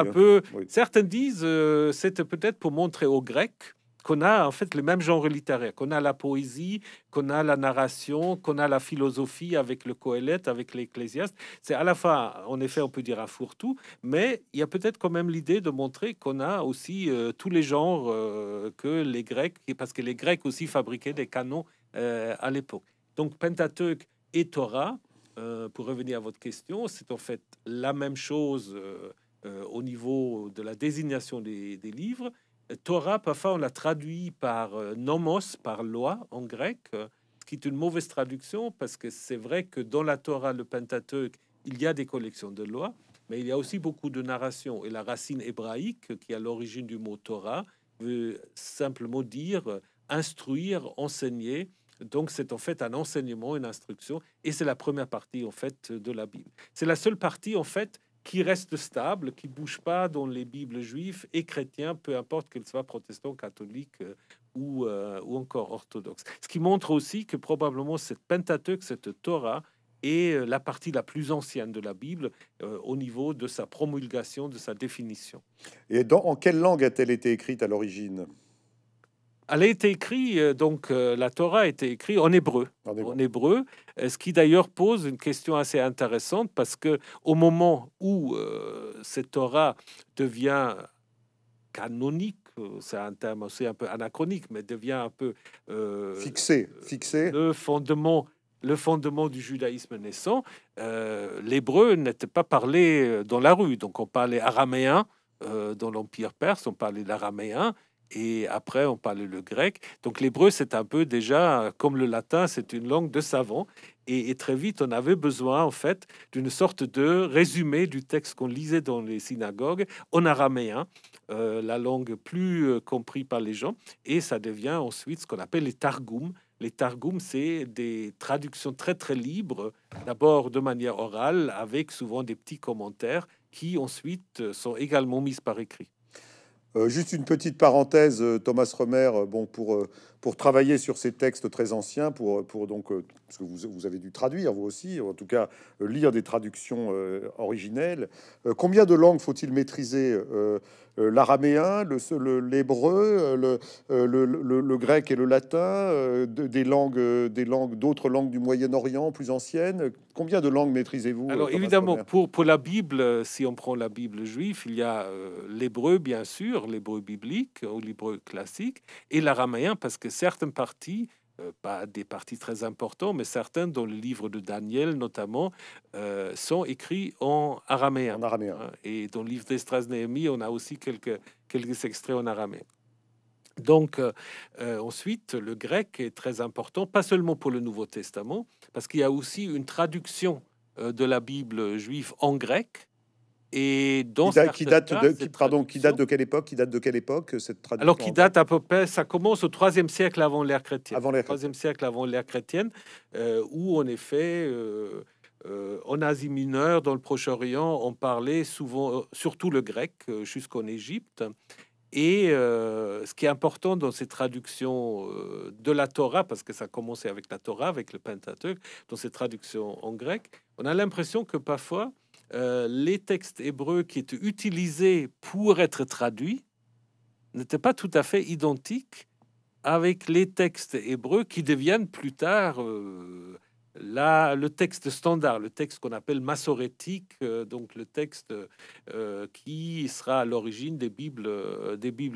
Oui. Certains disent c'était peut-être pour montrer aux Grecs qu'on a en fait le même genre littéraire, qu'on a la poésie, qu'on a la narration, qu'on a la philosophie avec le Coëlette, avec l'Ecclésiaste. C'est à la fois, en effet, on peut dire un fourre-tout, mais il y a peut-être quand même l'idée de montrer qu'on a aussi tous les genres que les Grecs, parce que les Grecs aussi fabriquaient des canons à l'époque. Donc Pentateuque et Torah, pour revenir à votre question, c'est en fait la même chose au niveau de la désignation des livres. Torah, parfois, on la traduit par nomos, par loi en grec, ce qui est une mauvaise traduction parce que c'est vrai que dans la Torah, le Pentateuque, il y a des collections de lois, mais il y a aussi beaucoup de narrations. Et la racine hébraïque, qui est à l'origine du mot Torah, veut simplement dire instruire, enseigner. Donc, c'est en fait un enseignement, une instruction. Et c'est la première partie, en fait, de la Bible. C'est la seule partie, en fait, qui reste stable, qui ne bouge pas dans les Bibles juives et chrétiens, peu importe qu'elles soient protestants, catholiques ou encore orthodoxes. Ce qui montre aussi que probablement cette Pentateuque, cette Torah, est la partie la plus ancienne de la Bible au niveau de sa promulgation, de sa définition. Et en quelle langue a-t-elle été écrite à l'origine ? Elle a été écrite, donc la Torah a été écrite en hébreu, ce qui d'ailleurs pose une question assez intéressante parce que au moment où cette Torah devient canonique, c'est un terme aussi un peu anachronique, mais devient un peu fixé. Le fondement du judaïsme naissant, l'hébreu n'était pas parlé dans la rue, donc on parlait araméen dans l'Empire perse, on parlait l'araméen. Et après, on parlait le grec. Donc, l'hébreu, c'est un peu déjà, comme le latin, c'est une langue de savants. Et très vite, on avait besoin, en fait, d'une sorte de résumé du texte qu'on lisait dans les synagogues en araméen, la langue plus comprise par les gens. Et ça devient ensuite ce qu'on appelle les targums. Les targums, c'est des traductions très, très libres, d'abord de manière orale, avec souvent des petits commentaires qui, ensuite, sont également mis par écrit. Juste une petite parenthèse, Thomas Römer, bon, pour travailler sur ces textes très anciens, pour donc parce que vous avez dû traduire vous aussi, en tout cas lire des traductions originelles. Combien de langues faut-il maîtriser? L'araméen, l'hébreu, le grec et le latin, d'autres langues du Moyen-Orient plus anciennes. Combien de langues maîtrisez-vous? Alors évidemment, pour la Bible, si on prend la Bible juive, il y a l'hébreu bien sûr, l'hébreu biblique ou l'hébreu classique, et l'araméen, parce que certaines parties, pas des parties très importantes, mais certaines, dans le livre de Daniel notamment, sont écrites en araméen. En araméen. Et dans le livre d'Esdras-Néhémie, on a aussi quelques extraits en araméen. Donc, ensuite, le grec est très important, pas seulement pour le Nouveau Testament, parce qu'il y a aussi une traduction de la Bible juive en grec. Et donc, qui date de quelle époque cette traduction? Alors, qui date à peu près, ça commence au 3e siècle avant l'ère chrétienne. Où en effet, en Asie mineure, dans le Proche-Orient, on parlait souvent, surtout le grec, jusqu'en Égypte. Et ce qui est important dans ces traductions de la Torah, parce que ça commençait avec la Torah, avec le Pentateuque, dans ces traductions en grec, on a l'impression que parfois les textes hébreux qui étaient utilisés pour être traduits n'étaient pas tout à fait identiques avec les textes hébreux qui deviennent plus tard le texte standard, le texte qu'on appelle massorétique, donc le texte qui sera à l'origine des Bibles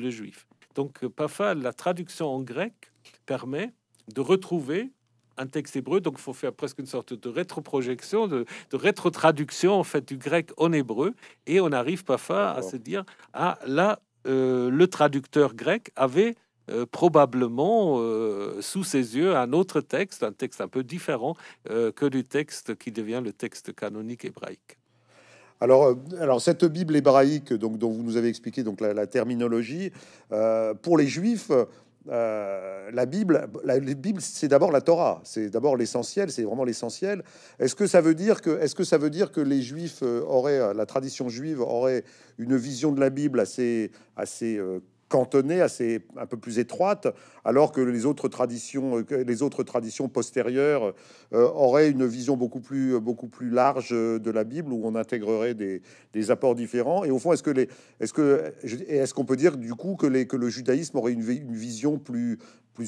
juives. Donc, parfois, la traduction en grec permet de retrouver un texte hébreu, donc il faut faire presque une sorte de rétroprojection, de rétrotraduction en fait du grec en hébreu, et on arrive parfois à se dire ah là le traducteur grec avait probablement sous ses yeux un autre texte, un texte un peu différent que du texte qui devient le texte canonique hébraïque. Alors, cette Bible hébraïque, donc dont vous nous avez expliqué donc la terminologie pour les Juifs. La Bible, c'est d'abord la Torah, c'est d'abord l'essentiel, c'est vraiment l'essentiel. Est-ce que ça veut dire que les Juifs auraient, la tradition juive aurait une vision de la Bible assez cantonnée, un peu plus étroite, alors que les autres traditions postérieures auraient une vision beaucoup plus large de la Bible, où on intégrerait des apports différents. Et au fond, est-ce qu'on peut dire du coup que le judaïsme aurait une vision plus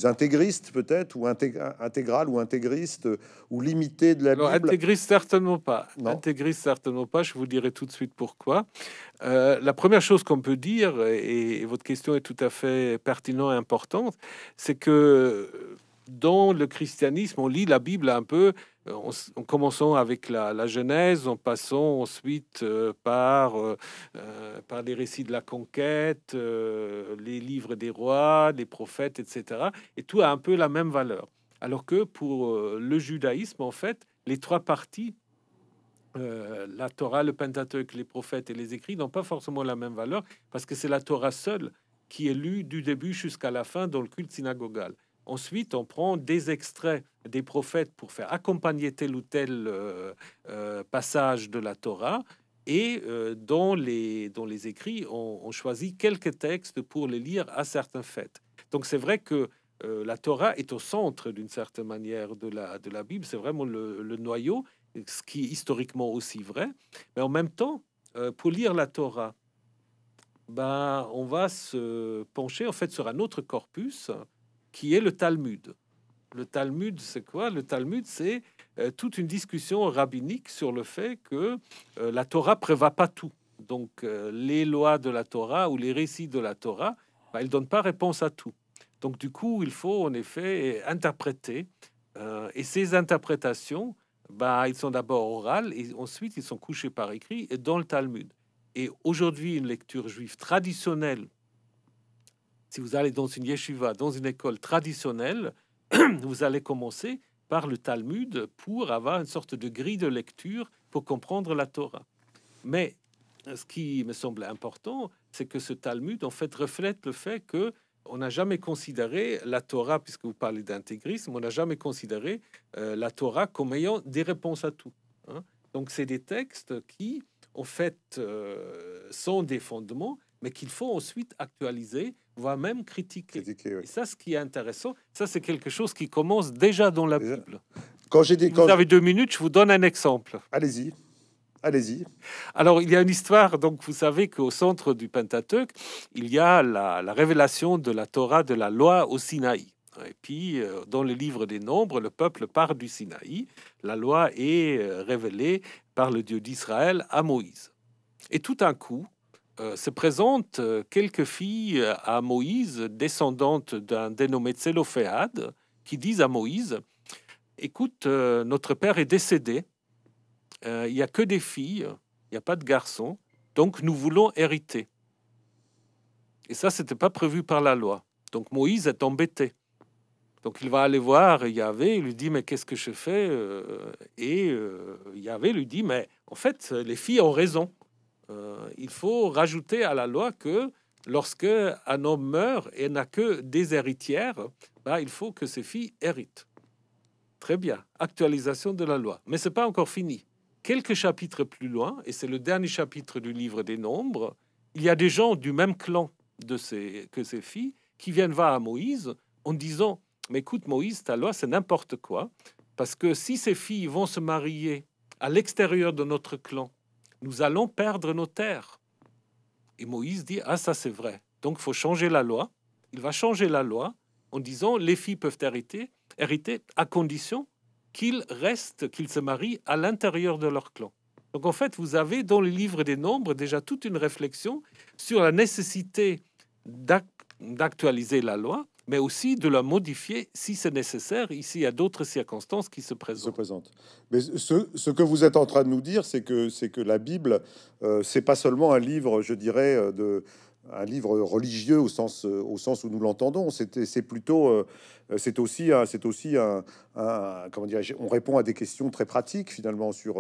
intégriste peut-être, ou intégrale, ou intégriste, ou limitée de la Bible? Intégriste, certainement pas. Non. Intégriste, certainement pas. Je vous dirai tout de suite pourquoi. La première chose qu'on peut dire, et votre question est tout à fait pertinente et importante, c'est que dans le christianisme, on lit la Bible un peu en commençant avec la Genèse, en passant ensuite par les récits de la conquête, les livres des rois, les prophètes, etc. Et tout a un peu la même valeur. Alors que pour le judaïsme, en fait, les trois parties, la Torah, le Pentateuque, les prophètes et les écrits, n'ont pas forcément la même valeur, parce que c'est la Torah seule qui est lue du début jusqu'à la fin dans le culte synagogal. Ensuite, on prend des extraits des prophètes pour faire accompagner tel ou tel passage de la Torah. Et dans les écrits, on choisit quelques textes pour les lire à certaines fêtes. Donc c'est vrai que la Torah est au centre d'une certaine manière de la Bible. C'est vraiment le noyau, ce qui est historiquement aussi vrai. Mais en même temps, pour lire la Torah, on va se pencher en fait sur un autre corpus, qui est le Talmud. Le Talmud, c'est quoi? Le Talmud, c'est toute une discussion rabbinique sur le fait que la Torah ne prévoit pas tout. Donc, les lois de la Torah ou les récits de la Torah, elles ne donnent pas réponse à tout. Donc, du coup, il faut en effet interpréter. Et ces interprétations, ils sont d'abord orales et ensuite, ils sont couchés par écrit et dans le Talmud. Et aujourd'hui, une lecture juive traditionnelle, si vous allez dans une yeshiva, dans une école traditionnelle, vous allez commencer par le Talmud pour avoir une sorte de grille de lecture pour comprendre la Torah. Mais ce qui me semble important, c'est que ce Talmud, en fait, reflète le fait que on n'a jamais considéré la Torah, puisque vous parlez d'intégrisme, on n'a jamais considéré la Torah comme ayant des réponses à tout. Donc, c'est des textes qui, en fait, sont des fondements, mais qu'il faut ensuite actualiser, voire même critiquer. Oui. Et ça, ce qui est intéressant, ça c'est quelque chose qui commence déjà dans la Bible. Quand j'ai dit, vous avez 2 minutes, je vous donne un exemple. Allez-y. Allez-y. Alors, il y a une histoire, donc vous savez qu'au centre du Pentateuque, il y a la révélation de la Torah, de la loi au Sinaï. Et puis, dans le livre des Nombres, le peuple part du Sinaï. La loi est révélée par le Dieu d'Israël à Moïse. Et tout à coup, se présentent quelques filles à Moïse, descendantes d'un dénommé Tselophéade, qui disent à Moïse, « Écoute, notre père est décédé. Il n'y a que des filles, il n'y a pas de garçons, donc nous voulons hériter. » Et ça, ce n'était pas prévu par la loi. Donc Moïse est embêté. Donc il va aller voir Yahvé, il lui dit, mais qu'est-ce que je fais? Et Yahvé lui dit, mais en fait, les filles ont raison. Il faut rajouter à la loi que lorsque un homme meurt et n'a que des héritières, bah, il faut que ses filles héritent. Très bien, actualisation de la loi. Mais ce n'est pas encore fini. Quelques chapitres plus loin, et c'est le dernier chapitre du livre des Nombres, il y a des gens du même clan que ces filles qui viennent voir à Moïse en disant, mais écoute Moïse, ta loi c'est n'importe quoi, parce que si ces filles vont se marier à l'extérieur de notre clan, nous allons perdre nos terres. Et Moïse dit, ah ça c'est vrai, donc il faut changer la loi. Il va changer la loi en disant, les filles peuvent hériter à condition qu'ils se marient à l'intérieur de leur clan. Donc en fait, vous avez dans le livre des Nombres déjà toute une réflexion sur la nécessité d'actualiser la loi, mais aussi de la modifier si c'est nécessaire. Ici, il y a d'autres circonstances qui se présentent. Mais ce que vous êtes en train de nous dire, c'est que la Bible, c'est pas seulement un livre, je dirais, un livre religieux au sens où nous l'entendons. C'est plutôt, c'est aussi un comment dirais-je, on répond à des questions très pratiques finalement sur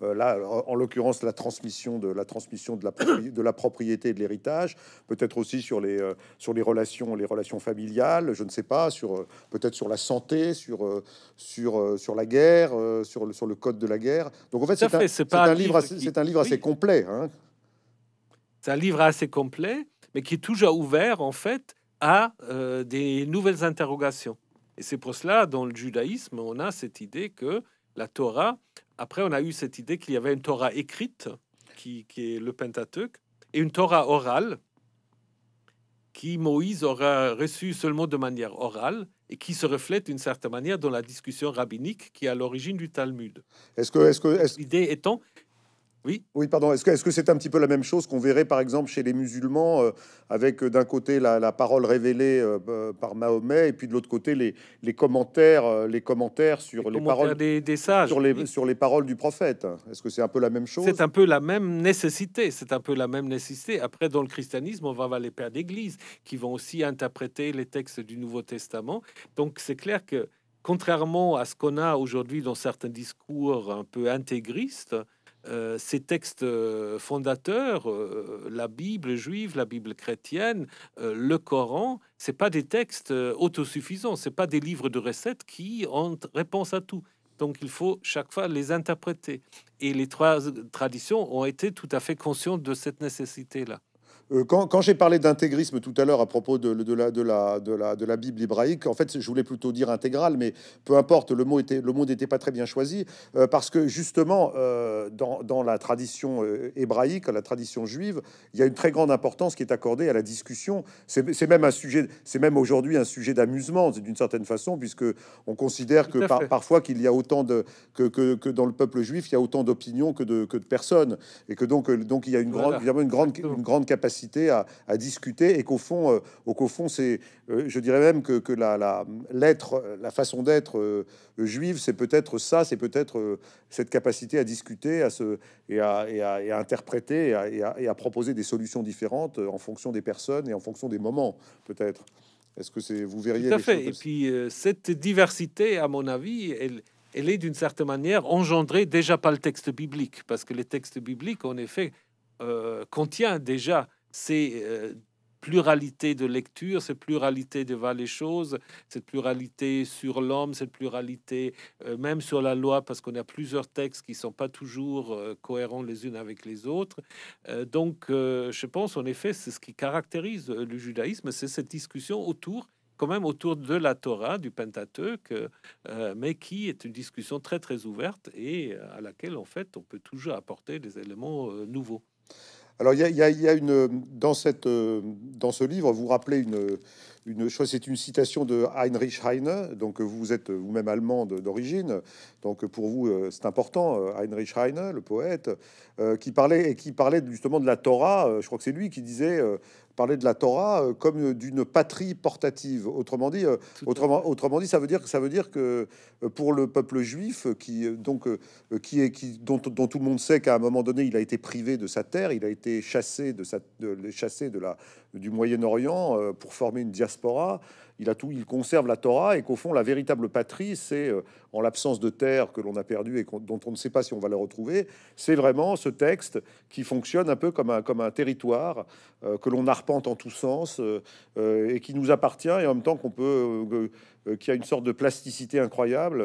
là en l'occurrence la transmission de la propriété et de l'héritage, peut-être aussi sur les relations familiales, je ne sais pas, peut-être sur la santé, sur la guerre, sur le code de la guerre. Donc en fait c'est un livre assez complet. Hein. C'est un livre assez complet, mais qui est toujours ouvert, en fait, à des nouvelles interrogations. Et c'est pour cela, dans le judaïsme, on a cette idée que la Torah... Après, on a eu cette idée qu'il y avait une Torah écrite, qui est le Pentateuque, et une Torah orale, qui Moïse aura reçue seulement de manière orale, et qui se reflète d'une certaine manière dans la discussion rabbinique qui est à l'origine du Talmud. L'idée étant... Oui. Oui, pardon. Est-ce que c'est un petit peu la même chose qu'on verrait, par exemple, chez les musulmans, avec d'un côté la parole révélée par Mahomet, et puis de l'autre côté les commentaires sur les paroles du prophète. Est-ce que c'est un peu la même chose? C'est un peu la même nécessité. C'est un peu la même nécessité. Après, dans le christianisme, on va avoir les pères d'église qui vont aussi interpréter les textes du Nouveau Testament. Donc, c'est clair que, contrairement à ce qu'on a aujourd'hui dans certains discours un peu intégristes, ces textes fondateurs, la Bible juive, la Bible chrétienne, le Coran, c'est pas des textes autosuffisants, c'est pas des livres de recettes qui ont réponse à tout. Donc il faut chaque fois les interpréter. Et les trois traditions ont été tout à fait conscientes de cette nécessité-là. Quand j'ai parlé d'intégrisme tout à l'heure à propos de la Bible hébraïque, en fait, je voulais plutôt dire intégrale, mais peu importe, le mot n'était pas très bien choisi, parce que justement, dans la tradition hébraïque, la tradition juive, il y a une très grande importance qui est accordée à la discussion. C'est même un sujet, c'est même aujourd'hui un sujet d'amusement d'une certaine façon, puisque on considère que parfois qu'il y a autant de que dans le peuple juif, il y a autant d'opinions que de personnes, et que donc il y a une grande capacité à discuter, et qu'au fond c'est, je dirais même que la façon d'être juive, c'est peut-être ça, c'est peut-être cette capacité à discuter, à interpréter, et à proposer des solutions différentes en fonction des personnes et en fonction des moments, peut-être. Est-ce que c'est, vous verriez? Tout à fait. Et puis cette diversité, à mon avis, elle est d'une certaine manière engendrée déjà par le texte biblique, parce que les textes bibliques, en effet, contient déjà ces pluralité de lecture, cette pluralité de voir les choses, cette pluralité sur l'homme, cette pluralité même sur la loi, parce qu'on a plusieurs textes qui ne sont pas toujours cohérents les unes avec les autres. Donc, je pense, en effet, c'est ce qui caractérise le judaïsme, c'est cette discussion autour de la Torah, du Pentateuque, mais qui est une discussion très, très ouverte et à laquelle, en fait, on peut toujours apporter des éléments nouveaux. Alors, il y a une... Dans ce livre, vous rappelez une chose, c'est une citation de Heinrich Heine, donc vous êtes vous-même allemand d'origine, donc pour vous, c'est important, Heinrich Heine, le poète, qui parlait justement de la Torah, je crois que c'est lui qui disait... Parler de la Torah comme d'une patrie portative. Autrement dit, ça veut dire que pour le peuple juif, dont tout le monde sait qu'à un moment donné, il a été privé de sa terre, il a été chassé du Moyen-Orient pour former une diaspora. Il conserve la Torah et qu'au fond, la véritable patrie, c'est en l'absence de terre que l'on a perdue et dont on ne sait pas si on va la retrouver. C'est vraiment ce texte qui fonctionne un peu comme un territoire que l'on arpente en tous sens et qui nous appartient et en même temps qui a une sorte de plasticité incroyable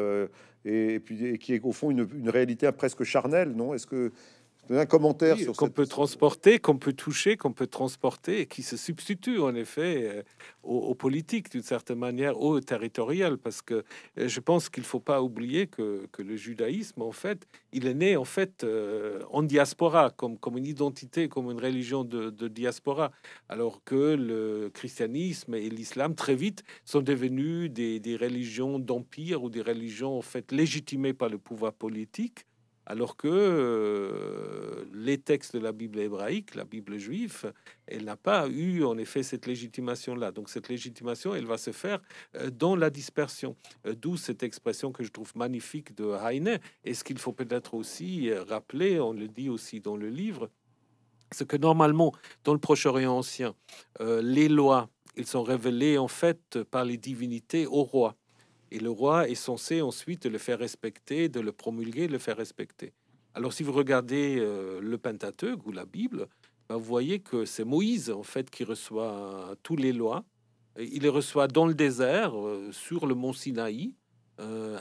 et qui est au fond une réalité presque charnelle, non? Est-ce que un commentaire sur qu'on peut transporter, qu'on peut toucher, qu'on peut transporter et qui se substitue en effet aux politiques d'une certaine manière, aux territoriales, parce que je pense qu'il faut pas oublier que le judaïsme en fait, il est né en fait en diaspora comme une identité, comme une religion de diaspora, alors que le christianisme et l'islam très vite sont devenus des religions d'empire ou des religions en fait légitimées par le pouvoir politique. Alors que les textes de la Bible hébraïque, la Bible juive, elle n'a pas eu en effet cette légitimation-là. Donc cette légitimation, elle va se faire dans la dispersion. D'où cette expression que je trouve magnifique de Heine. Et ce qu'il faut peut-être aussi rappeler, on le dit aussi dans le livre, c'est que normalement, dans le Proche-Orient ancien, les lois, elles sont révélées en fait par les divinités au roi. Et le roi est censé ensuite le faire respecter, de le promulguer, le faire respecter. Alors si vous regardez le Pentateuque ou la Bible, ben, vous voyez que c'est Moïse en fait qui reçoit toutes les lois. Il les reçoit dans le désert, sur le mont Sinaï,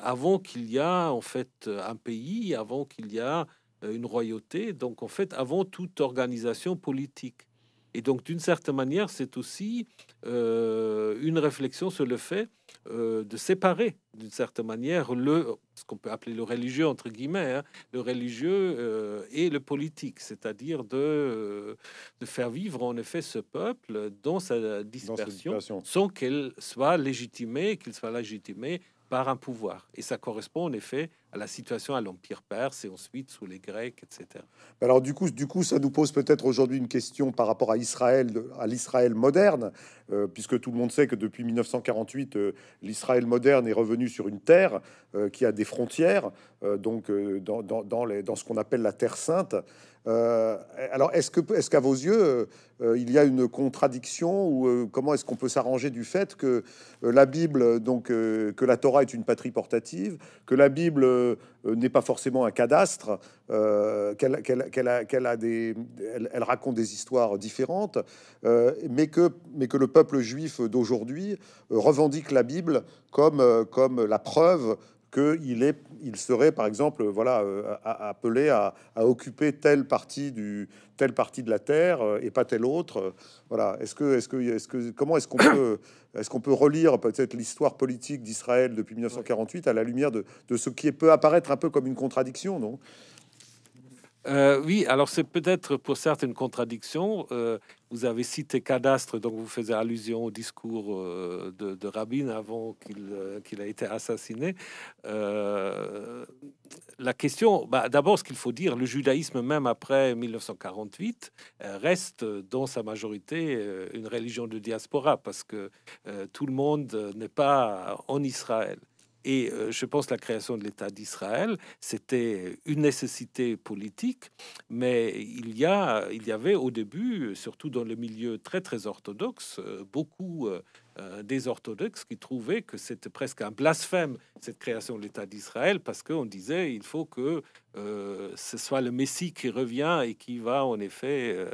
avant qu'il y ait en fait un pays, avant qu'il y ait une royauté, donc en fait avant toute organisation politique. Et donc, d'une certaine manière, c'est aussi une réflexion sur le fait de séparer, d'une certaine manière, ce qu'on peut appeler le religieux, entre guillemets, hein, le religieux et le politique, c'est-à-dire de faire vivre, en effet, ce peuple dans sa dispersion. Sans qu'elle soit légitimée, qu'il soit légitimé par un pouvoir. Et ça correspond, en effet, à la situation à l'Empire perse et ensuite sous les Grecs, etc. Alors du coup, ça nous pose peut-être aujourd'hui une question par rapport à Israël, à l'Israël moderne, puisque tout le monde sait que depuis 1948, l'Israël moderne est revenu sur une terre qui a des frontières, donc dans ce qu'on appelle la Terre Sainte. Alors est-ce qu'à vos yeux, il y a une contradiction ou comment est-ce qu'on peut s'arranger du fait que la Bible, que la Torah est une patrie portative, que la Bible n'est pas forcément un cadastre, qu'elle raconte des histoires différentes, mais que le peuple juif d'aujourd'hui revendique la Bible comme la preuve qu'il serait, par exemple, voilà, appelé à occuper telle partie de la terre et pas telle autre. Voilà. Comment est-ce qu'on peut relire peut-être l'histoire politique d'Israël depuis 1948 à la lumière de ce qui peut apparaître un peu comme une contradiction, non ? Oui, alors c'est peut-être pour certaines contradictions. Vous avez cité cadastre, donc vous faisiez allusion au discours de Rabin avant qu'il a été assassiné. La question, d'abord, ce qu'il faut dire, le judaïsme, même après 1948, reste dans sa majorité une religion de diaspora parce que tout le monde n'est pas en Israël. Et je pense que la création de l'État d'Israël, c'était une nécessité politique, mais il y avait au début, surtout dans le milieu très, très orthodoxe, beaucoup des orthodoxes qui trouvaient que c'était presque un blasphème, cette création de l'État d'Israël, parce qu'on disait il faut que ce soit le Messie qui revient et qui va en effet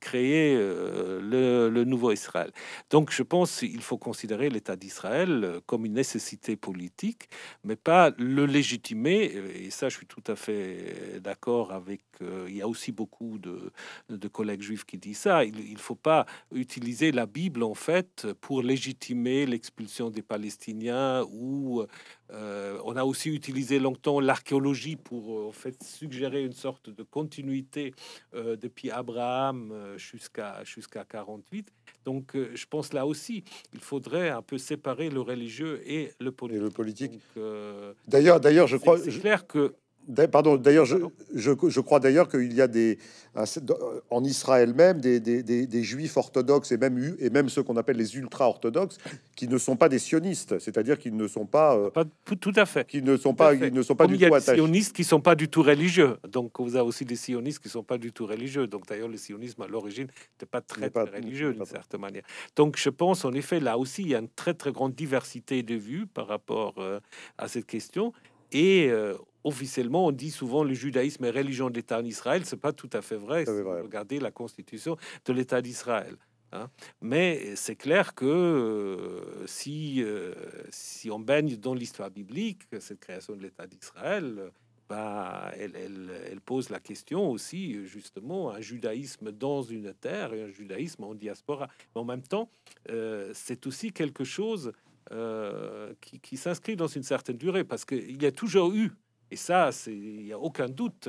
créer le nouveau Israël. Donc je pense qu'il faut considérer l'État d'Israël comme une nécessité politique, mais pas le légitimer. Et ça, je suis tout à fait d'accord avec... il y a aussi beaucoup de collègues juifs qui disent ça. Il ne faut pas utiliser la Bible, en fait, pour légitimer l'expulsion des Palestiniens ou... on a aussi utilisé longtemps l'archéologie pour en fait suggérer une sorte de continuité depuis Abraham jusqu'à 48. Donc je pense là aussi il faudrait un peu séparer le religieux et le politique. D'ailleurs, je crois. C'est clair que. Pardon. D'ailleurs, je crois d'ailleurs qu'il y a en Israël même des juifs orthodoxes et même ceux qu'on appelle les ultra-orthodoxes qui ne sont pas des sionistes, c'est-à-dire qu'ils ne sont pas tout à fait, qui ne sont pas du tout attachés. Il y a des sionistes qui sont pas du tout religieux, donc vous avez aussi des sionistes qui sont pas du tout religieux. Donc d'ailleurs, le sionisme à l'origine n'était pas très religieux d'une certaine manière. Donc je pense en effet là aussi il y a une très très grande diversité de vues par rapport à cette question. Et officiellement, on dit souvent le judaïsme est religion d'État en Israël. C'est pas tout à fait vrai. Si vous regardez la constitution de l'État d'Israël. Hein. Mais c'est clair que si on baigne dans l'histoire biblique, cette création de l'État d'Israël, bah, elle pose la question aussi, justement, un judaïsme dans une terre et un judaïsme en diaspora. Mais en même temps, c'est aussi quelque chose... qui s'inscrit dans une certaine durée, parce qu'il y a toujours eu, et ça, il n'y a aucun doute,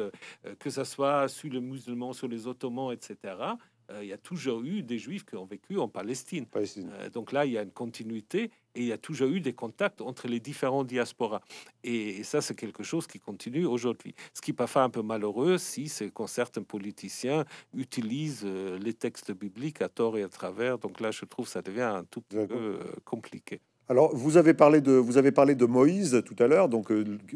que ce soit sur les musulmans, sur les Ottomans, etc., il y a toujours eu des juifs qui ont vécu en Palestine. Donc là, il y a une continuité et il y a toujours eu des contacts entre les différents diasporas. Et ça, c'est quelque chose qui continue aujourd'hui. Ce qui est parfois un peu malheureux, si c'est quand certains politiciens utilisent les textes bibliques à tort et à travers. Donc là, je trouve que ça devient un tout peu compliqué. Alors, vous avez parlé de Moïse tout à l'heure, donc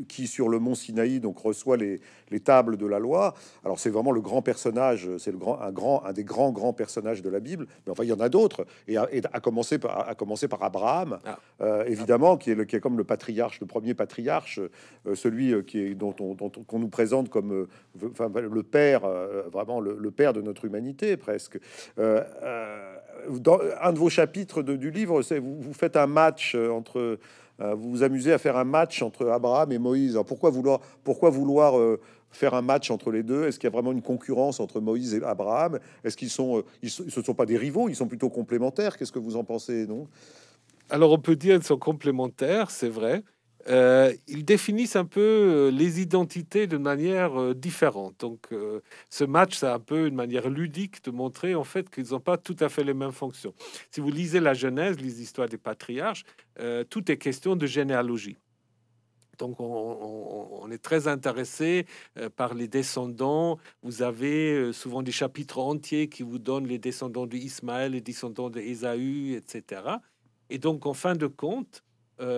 qui sur le mont Sinaï donc reçoit les tables de la loi. Alors c'est vraiment le grand personnage, c'est un des grands personnages de la Bible. Mais enfin il y en a d'autres et à commencer par Abraham, évidemment, qui est comme le patriarche, le premier patriarche, celui qu'on nous présente comme le père, vraiment le père de notre humanité presque. Dans un de vos chapitres du livre, vous faites un match entre... Vous vous amusez à faire un match entre Abraham et Moïse. Alors pourquoi vouloir faire un match entre les deux? Est-ce qu'il y a vraiment une concurrence entre Moïse et Abraham? Est-ce qu'ils ne sont pas des rivaux? Ils sont plutôt complémentaires. Qu'est-ce que vous en pensez? Non. Alors on peut dire qu'ils sont complémentaires, c'est vrai. Ils définissent un peu les identités de manière différente. Donc, ce match, c'est un peu une manière ludique de montrer en fait qu'ils n'ont pas tout à fait les mêmes fonctions. Si vous lisez la Genèse, les histoires des patriarches, tout est question de généalogie. Donc, on est très intéressé par les descendants. Vous avez souvent des chapitres entiers qui vous donnent les descendants d'Ismaël, les descendants d'Ésaü, etc. Et donc, en fin de compte,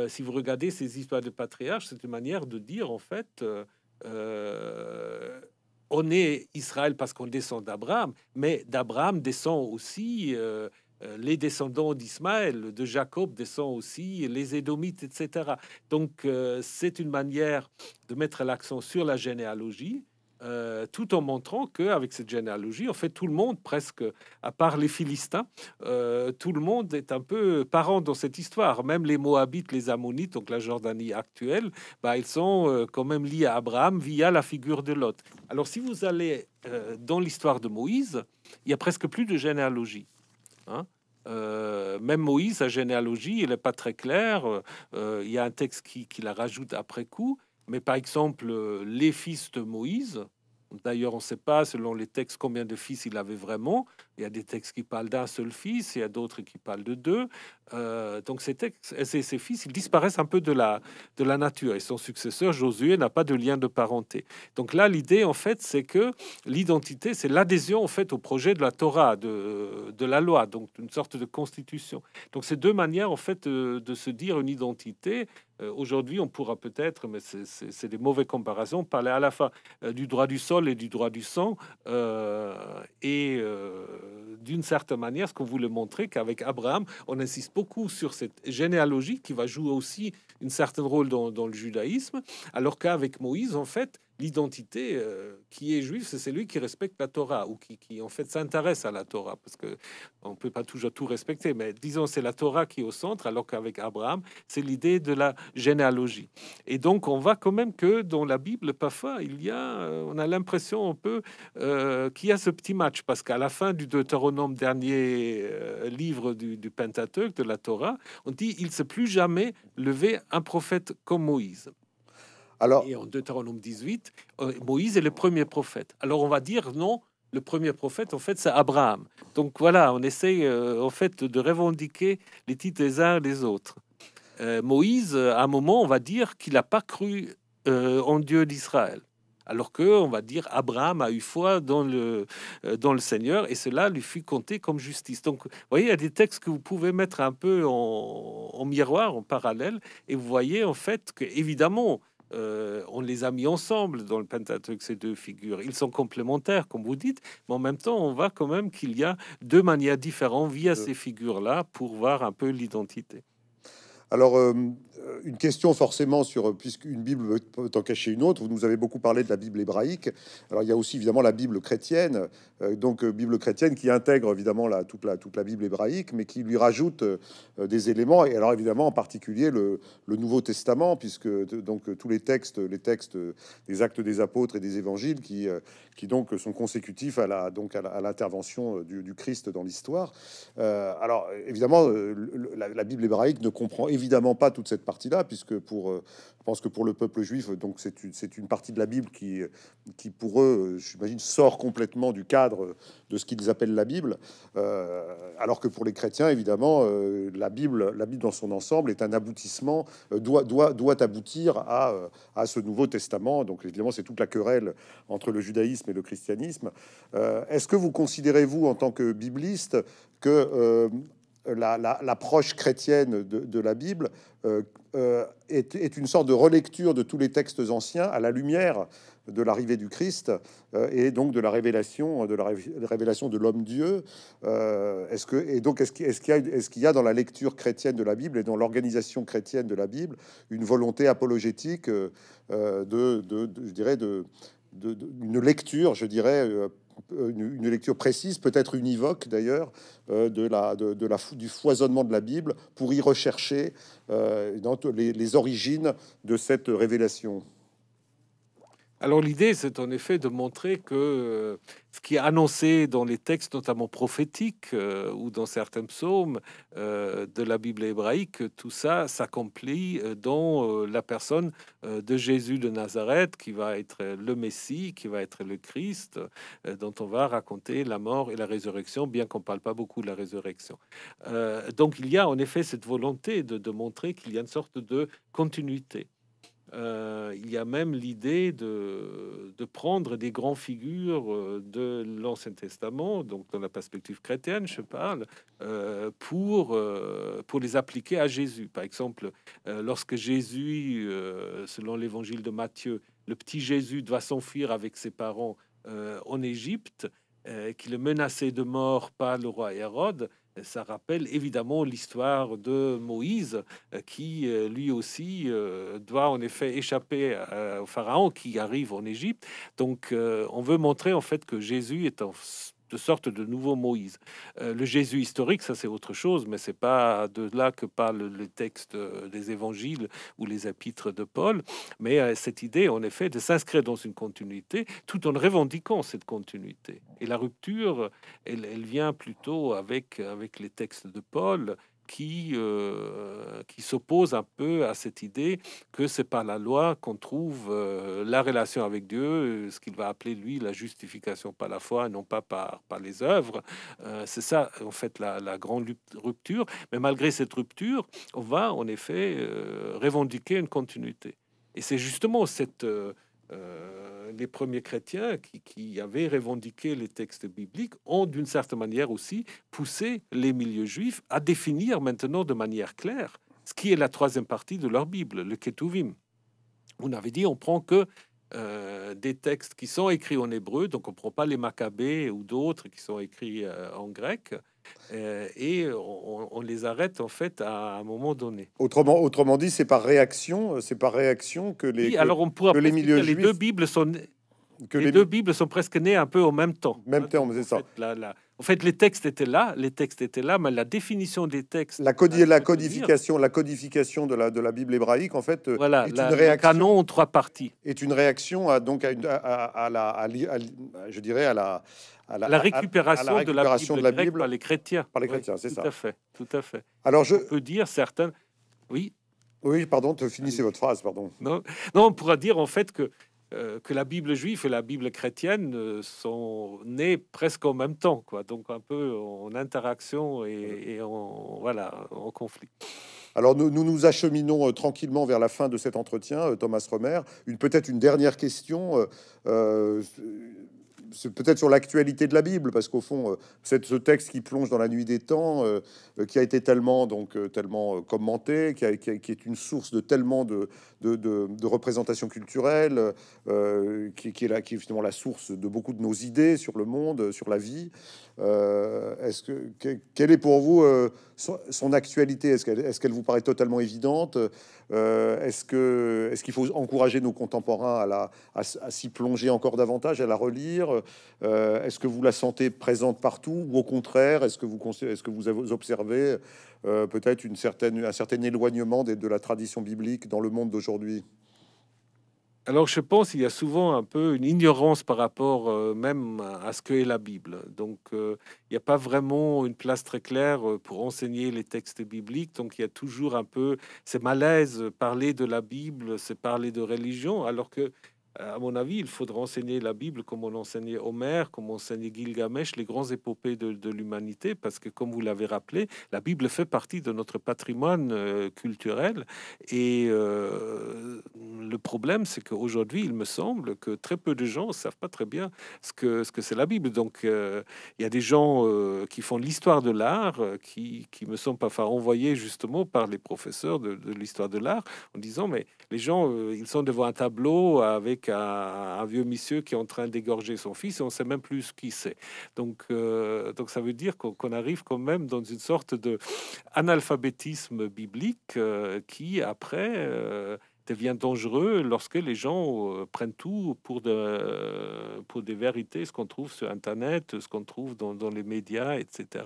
si vous regardez ces histoires de patriarches, c'est une manière de dire, en fait, on est Israël parce qu'on descend d'Abraham, mais d'Abraham descend aussi les descendants d'Ismaël, de Jacob descend aussi les Édomites, etc. Donc, c'est une manière de mettre l'accent sur la généalogie, tout en montrant qu'avec cette généalogie, en fait, tout le monde, presque, à part les Philistins, tout le monde est un peu parent dans cette histoire. Même les Moabites, les Ammonites, donc la Jordanie actuelle, bah, ils sont quand même liés à Abraham via la figure de Lot. Alors, si vous allez dans l'histoire de Moïse, il n'y a presque plus de généalogie. Hein? Même Moïse, sa généalogie, elle n'est pas très claire. Il y a un texte qui la rajoute après coup. Mais par exemple, les fils de Moïse, d'ailleurs, on ne sait pas, selon les textes, combien de fils il avait vraiment. Il y a des textes qui parlent d'un seul fils, il y a d'autres qui parlent de deux. Donc ces textes, ces fils, ils disparaissent un peu de la nature. Et son successeur, Josué, n'a pas de lien de parenté. Donc là, l'idée, en fait, c'est que l'identité, c'est l'adhésion, en fait, au projet de la Torah, de la loi, donc une sorte de constitution. Donc c'est deux manières, en fait, de se dire une identité. Aujourd'hui, on pourra peut-être, mais c'est des mauvaises comparaisons, parler à la fois du droit du sol et du droit du sang. D'une certaine manière, ce qu'on voulait montrer, qu'avec Abraham, on insiste beaucoup sur cette généalogie qui va jouer aussi une certaine rôle dans le judaïsme, alors qu'avec Moïse, en fait, l'identité qui est juif, c'est celui qui respecte la Torah ou qui en fait s'intéresse à la Torah, parce que on peut pas toujours tout respecter, mais disons c'est la Torah qui est au centre, alors qu'avec Abraham c'est l'idée de la généalogie. Et donc on voit quand même que dans la Bible parfois il y a, on a l'impression un peu qu'il y a ce petit match, parce qu'à la fin du Deutéronome, dernier livre du Pentateuque, de la Torah, on dit il ne s'est plus jamais levé un prophète comme Moïse. Alors, et en Deutéronome 18, Moïse est le premier prophète. Alors on va dire non, le premier prophète, en fait, c'est Abraham. Donc voilà, on essaye en fait de revendiquer les titres des uns des autres. Moïse, à un moment, on va dire qu'il n'a pas cru en Dieu d'Israël. Alors que, on va dire, Abraham a eu foi dans le Seigneur et cela lui fut compté comme justice. Donc, vous voyez, il y a des textes que vous pouvez mettre un peu en miroir, en parallèle, et vous voyez en fait que, évidemment, on les a mis ensemble dans le Pentateuque, ces deux figures. Ils sont complémentaires, comme vous dites, mais en même temps, on voit quand même qu'il y a deux manières différentes via ces figures-là pour voir un peu l'identité. Alors, une question forcément sur, puisqu'une Bible peut en cacher une autre, vous nous avez beaucoup parlé de la Bible hébraïque, alors il y a aussi évidemment la Bible chrétienne, donc Bible chrétienne qui intègre évidemment toute la Bible hébraïque, mais qui lui rajoute des éléments, et alors évidemment en particulier le Nouveau Testament, puisque donc tous les textes des Actes des Apôtres et des Évangiles qui donc sont consécutifs à l'intervention du Christ dans l'histoire. Alors évidemment, la Bible hébraïque ne comprend évidemment pas toute cette partie-là, puisque je pense que pour le peuple juif, donc c'est une partie de la Bible qui pour eux, j'imagine, sort complètement du cadre de ce qu'ils appellent la Bible, alors que pour les chrétiens, évidemment, la Bible dans son ensemble est un aboutissement, doit aboutir à ce Nouveau Testament. Donc évidemment, c'est toute la querelle entre le judaïsme et le christianisme. Est-ce que vous considérez-vous, en tant que bibliste, que l'approche chrétienne de la Bible est une sorte de relecture de tous les textes anciens à la lumière de l'arrivée du Christ et donc de la révélation de l'homme-dieu? Est-ce qu'il y a dans la lecture chrétienne de la Bible et dans l'organisation chrétienne de la Bible une volonté apologétique d'une lecture précise, peut-être univoque d'ailleurs, du foisonnement de la Bible pour y rechercher les origines de cette révélation? Alors l'idée, c'est en effet de montrer que ce qui est annoncé dans les textes, notamment prophétiques ou dans certains psaumes de la Bible hébraïque, tout ça s'accomplit dans la personne de Jésus de Nazareth, qui va être le Messie, qui va être le Christ, dont on va raconter la mort et la résurrection, bien qu'on ne parle pas beaucoup de la résurrection. Donc il y a en effet cette volonté de montrer qu'il y a une sorte de continuité. Il y a même l'idée de prendre des grandes figures de l'Ancien Testament, donc dans la perspective chrétienne, je parle, pour les appliquer à Jésus. Par exemple, lorsque Jésus, selon l'évangile de Matthieu, le petit Jésus doit s'enfuir avec ses parents en Égypte, qu'il est menacé de mort par le roi Hérode. Ça rappelle évidemment l'histoire de Moïse qui, lui aussi, doit en effet échapper au pharaon qui arrive en Égypte. Donc, on veut montrer en fait que Jésus est de sorte de nouveau Moïse. Le Jésus historique, ça c'est autre chose, mais c'est pas de là que parlent les textes des évangiles ou les épîtres de Paul, mais cette idée en effet de s'inscrire dans une continuité tout en revendiquant cette continuité. Et la rupture, elle vient plutôt avec les textes de Paul qui s'oppose un peu à cette idée que c'est par la loi qu'on trouve la relation avec Dieu, ce qu'il va appeler lui la justification par la foi, non pas par les œuvres. C'est ça en fait la grande rupture. Mais malgré cette rupture, on va en effet revendiquer une continuité. Et c'est justement les premiers chrétiens qui avaient revendiqué les textes bibliques ont d'une certaine manière aussi poussé les milieux juifs à définir maintenant de manière claire ce qui est la troisième partie de leur Bible, le Ketuvim. On avait dit on prend que des textes qui sont écrits en hébreu, donc on prend pas les Maccabées ou d'autres qui sont écrits en grec, Et on les arrête en fait à un moment donné. Autrement dit, c'est par réaction que les. Oui, alors on pourra les milieux juifs. Les deux Bibles sont presque nées un peu au même temps. En fait, les textes étaient là, mais la définition des textes, la codification de la Bible hébraïque, en fait, voilà, est une réaction en trois parties. Est une réaction à la récupération de la Bible par les chrétiens. Par les chrétiens, oui, c'est ça. Tout à fait. Alors je peux dire certains. Oui. Oui, pardon, finissez votre phrase, pardon. Non, on pourra dire en fait que la Bible juive et la Bible chrétienne sont nées presque en même temps, quoi. Donc un peu en interaction et en conflit. Alors nous acheminons tranquillement vers la fin de cet entretien, Thomas Römer. Peut-être une dernière question. Peut-être sur l'actualité de la Bible, parce qu'au fond, c'est ce texte qui plonge dans la nuit des temps, qui a été tellement commenté, qui est une source de tellement de représentations culturelles, qui est finalement la source de beaucoup de nos idées sur le monde, sur la vie. Quelle est pour vous son actualité? Est-ce qu'elle vous paraît totalement évidente? Est-ce qu'il faut encourager nos contemporains à s'y plonger encore davantage, à la relire? Est-ce que vous la sentez présente partout, ou au contraire, est-ce que vous observez peut-être un certain éloignement de la tradition biblique dans le monde d'aujourd'hui? Alors, je pense qu'il y a souvent un peu une ignorance par rapport même à ce qu'est la Bible. Donc, il n'y a pas vraiment une place très claire pour enseigner les textes bibliques. Donc, il y a toujours un peu ce malaise. Parler de la Bible, c'est parler de religion, alors que, à mon avis, il faudra enseigner la Bible comme on enseignait Homère, comme on enseignait Gilgamesh, les grandes épopées de l'humanité, parce que, comme vous l'avez rappelé, la Bible fait partie de notre patrimoine culturel. Et le problème, c'est qu'aujourd'hui, il me semble que très peu de gens ne savent pas très bien ce que c'est la Bible. Donc, il y a des gens qui font l'histoire de l'art, qui me sont parfois envoyés justement par les professeurs de l'histoire de l'art, en disant, mais les gens, ils sont devant un tableau avec un vieux monsieur qui est en train d'égorger son fils et on sait même plus qui c'est. Donc ça veut dire qu'on arrive quand même dans une sorte de analphabétisme biblique qui après devient dangereux lorsque les gens prennent tout pour des vérités, ce qu'on trouve sur Internet, ce qu'on trouve dans les médias, etc.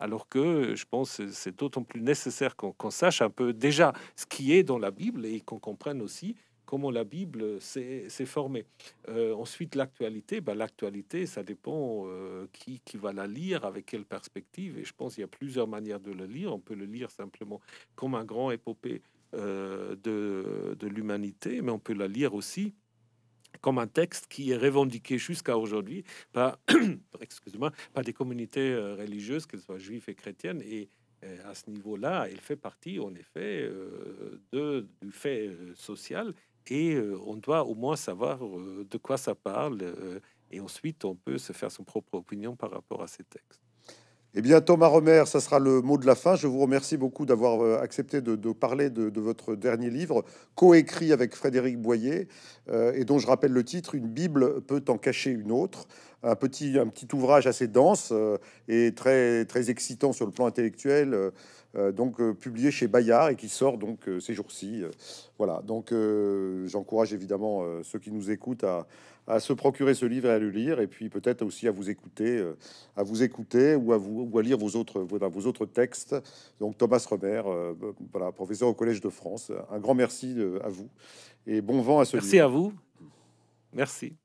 Alors que je pense que c'est d'autant plus nécessaire qu'on sache un peu déjà ce qui est dans la Bible et qu'on comprenne aussi comment la Bible s'est formée. Ensuite, l'actualité, ça dépend qui va la lire, avec quelle perspective. Et je pense qu'il y a plusieurs manières de le lire. On peut le lire simplement comme un grand épopée de l'humanité, mais on peut la lire aussi comme un texte qui est revendiqué jusqu'à aujourd'hui par des communautés religieuses, qu'elles soient juives et chrétiennes. Et à ce niveau-là, elle fait partie, en effet, du fait social. Et on doit au moins savoir de quoi ça parle. Et ensuite, on peut se faire son propre opinion par rapport à ces textes. Eh bien, Thomas Römer, ça sera le mot de la fin. Je vous remercie beaucoup d'avoir accepté de parler de votre dernier livre, coécrit avec Frédéric Boyer, et dont je rappelle le titre « Une Bible peut en cacher une autre ». Un petit ouvrage assez dense et très, très excitant sur le plan intellectuel, publié chez Bayard et qui sort donc ces jours-ci. Voilà, donc j'encourage évidemment ceux qui nous écoutent à se procurer ce livre et à le lire, et puis peut-être aussi à vous écouter ou à lire vos autres textes. Donc Thomas Römer, voilà, professeur au Collège de France, un grand merci à vous et bon vent à ce livre. Merci à vous. Merci.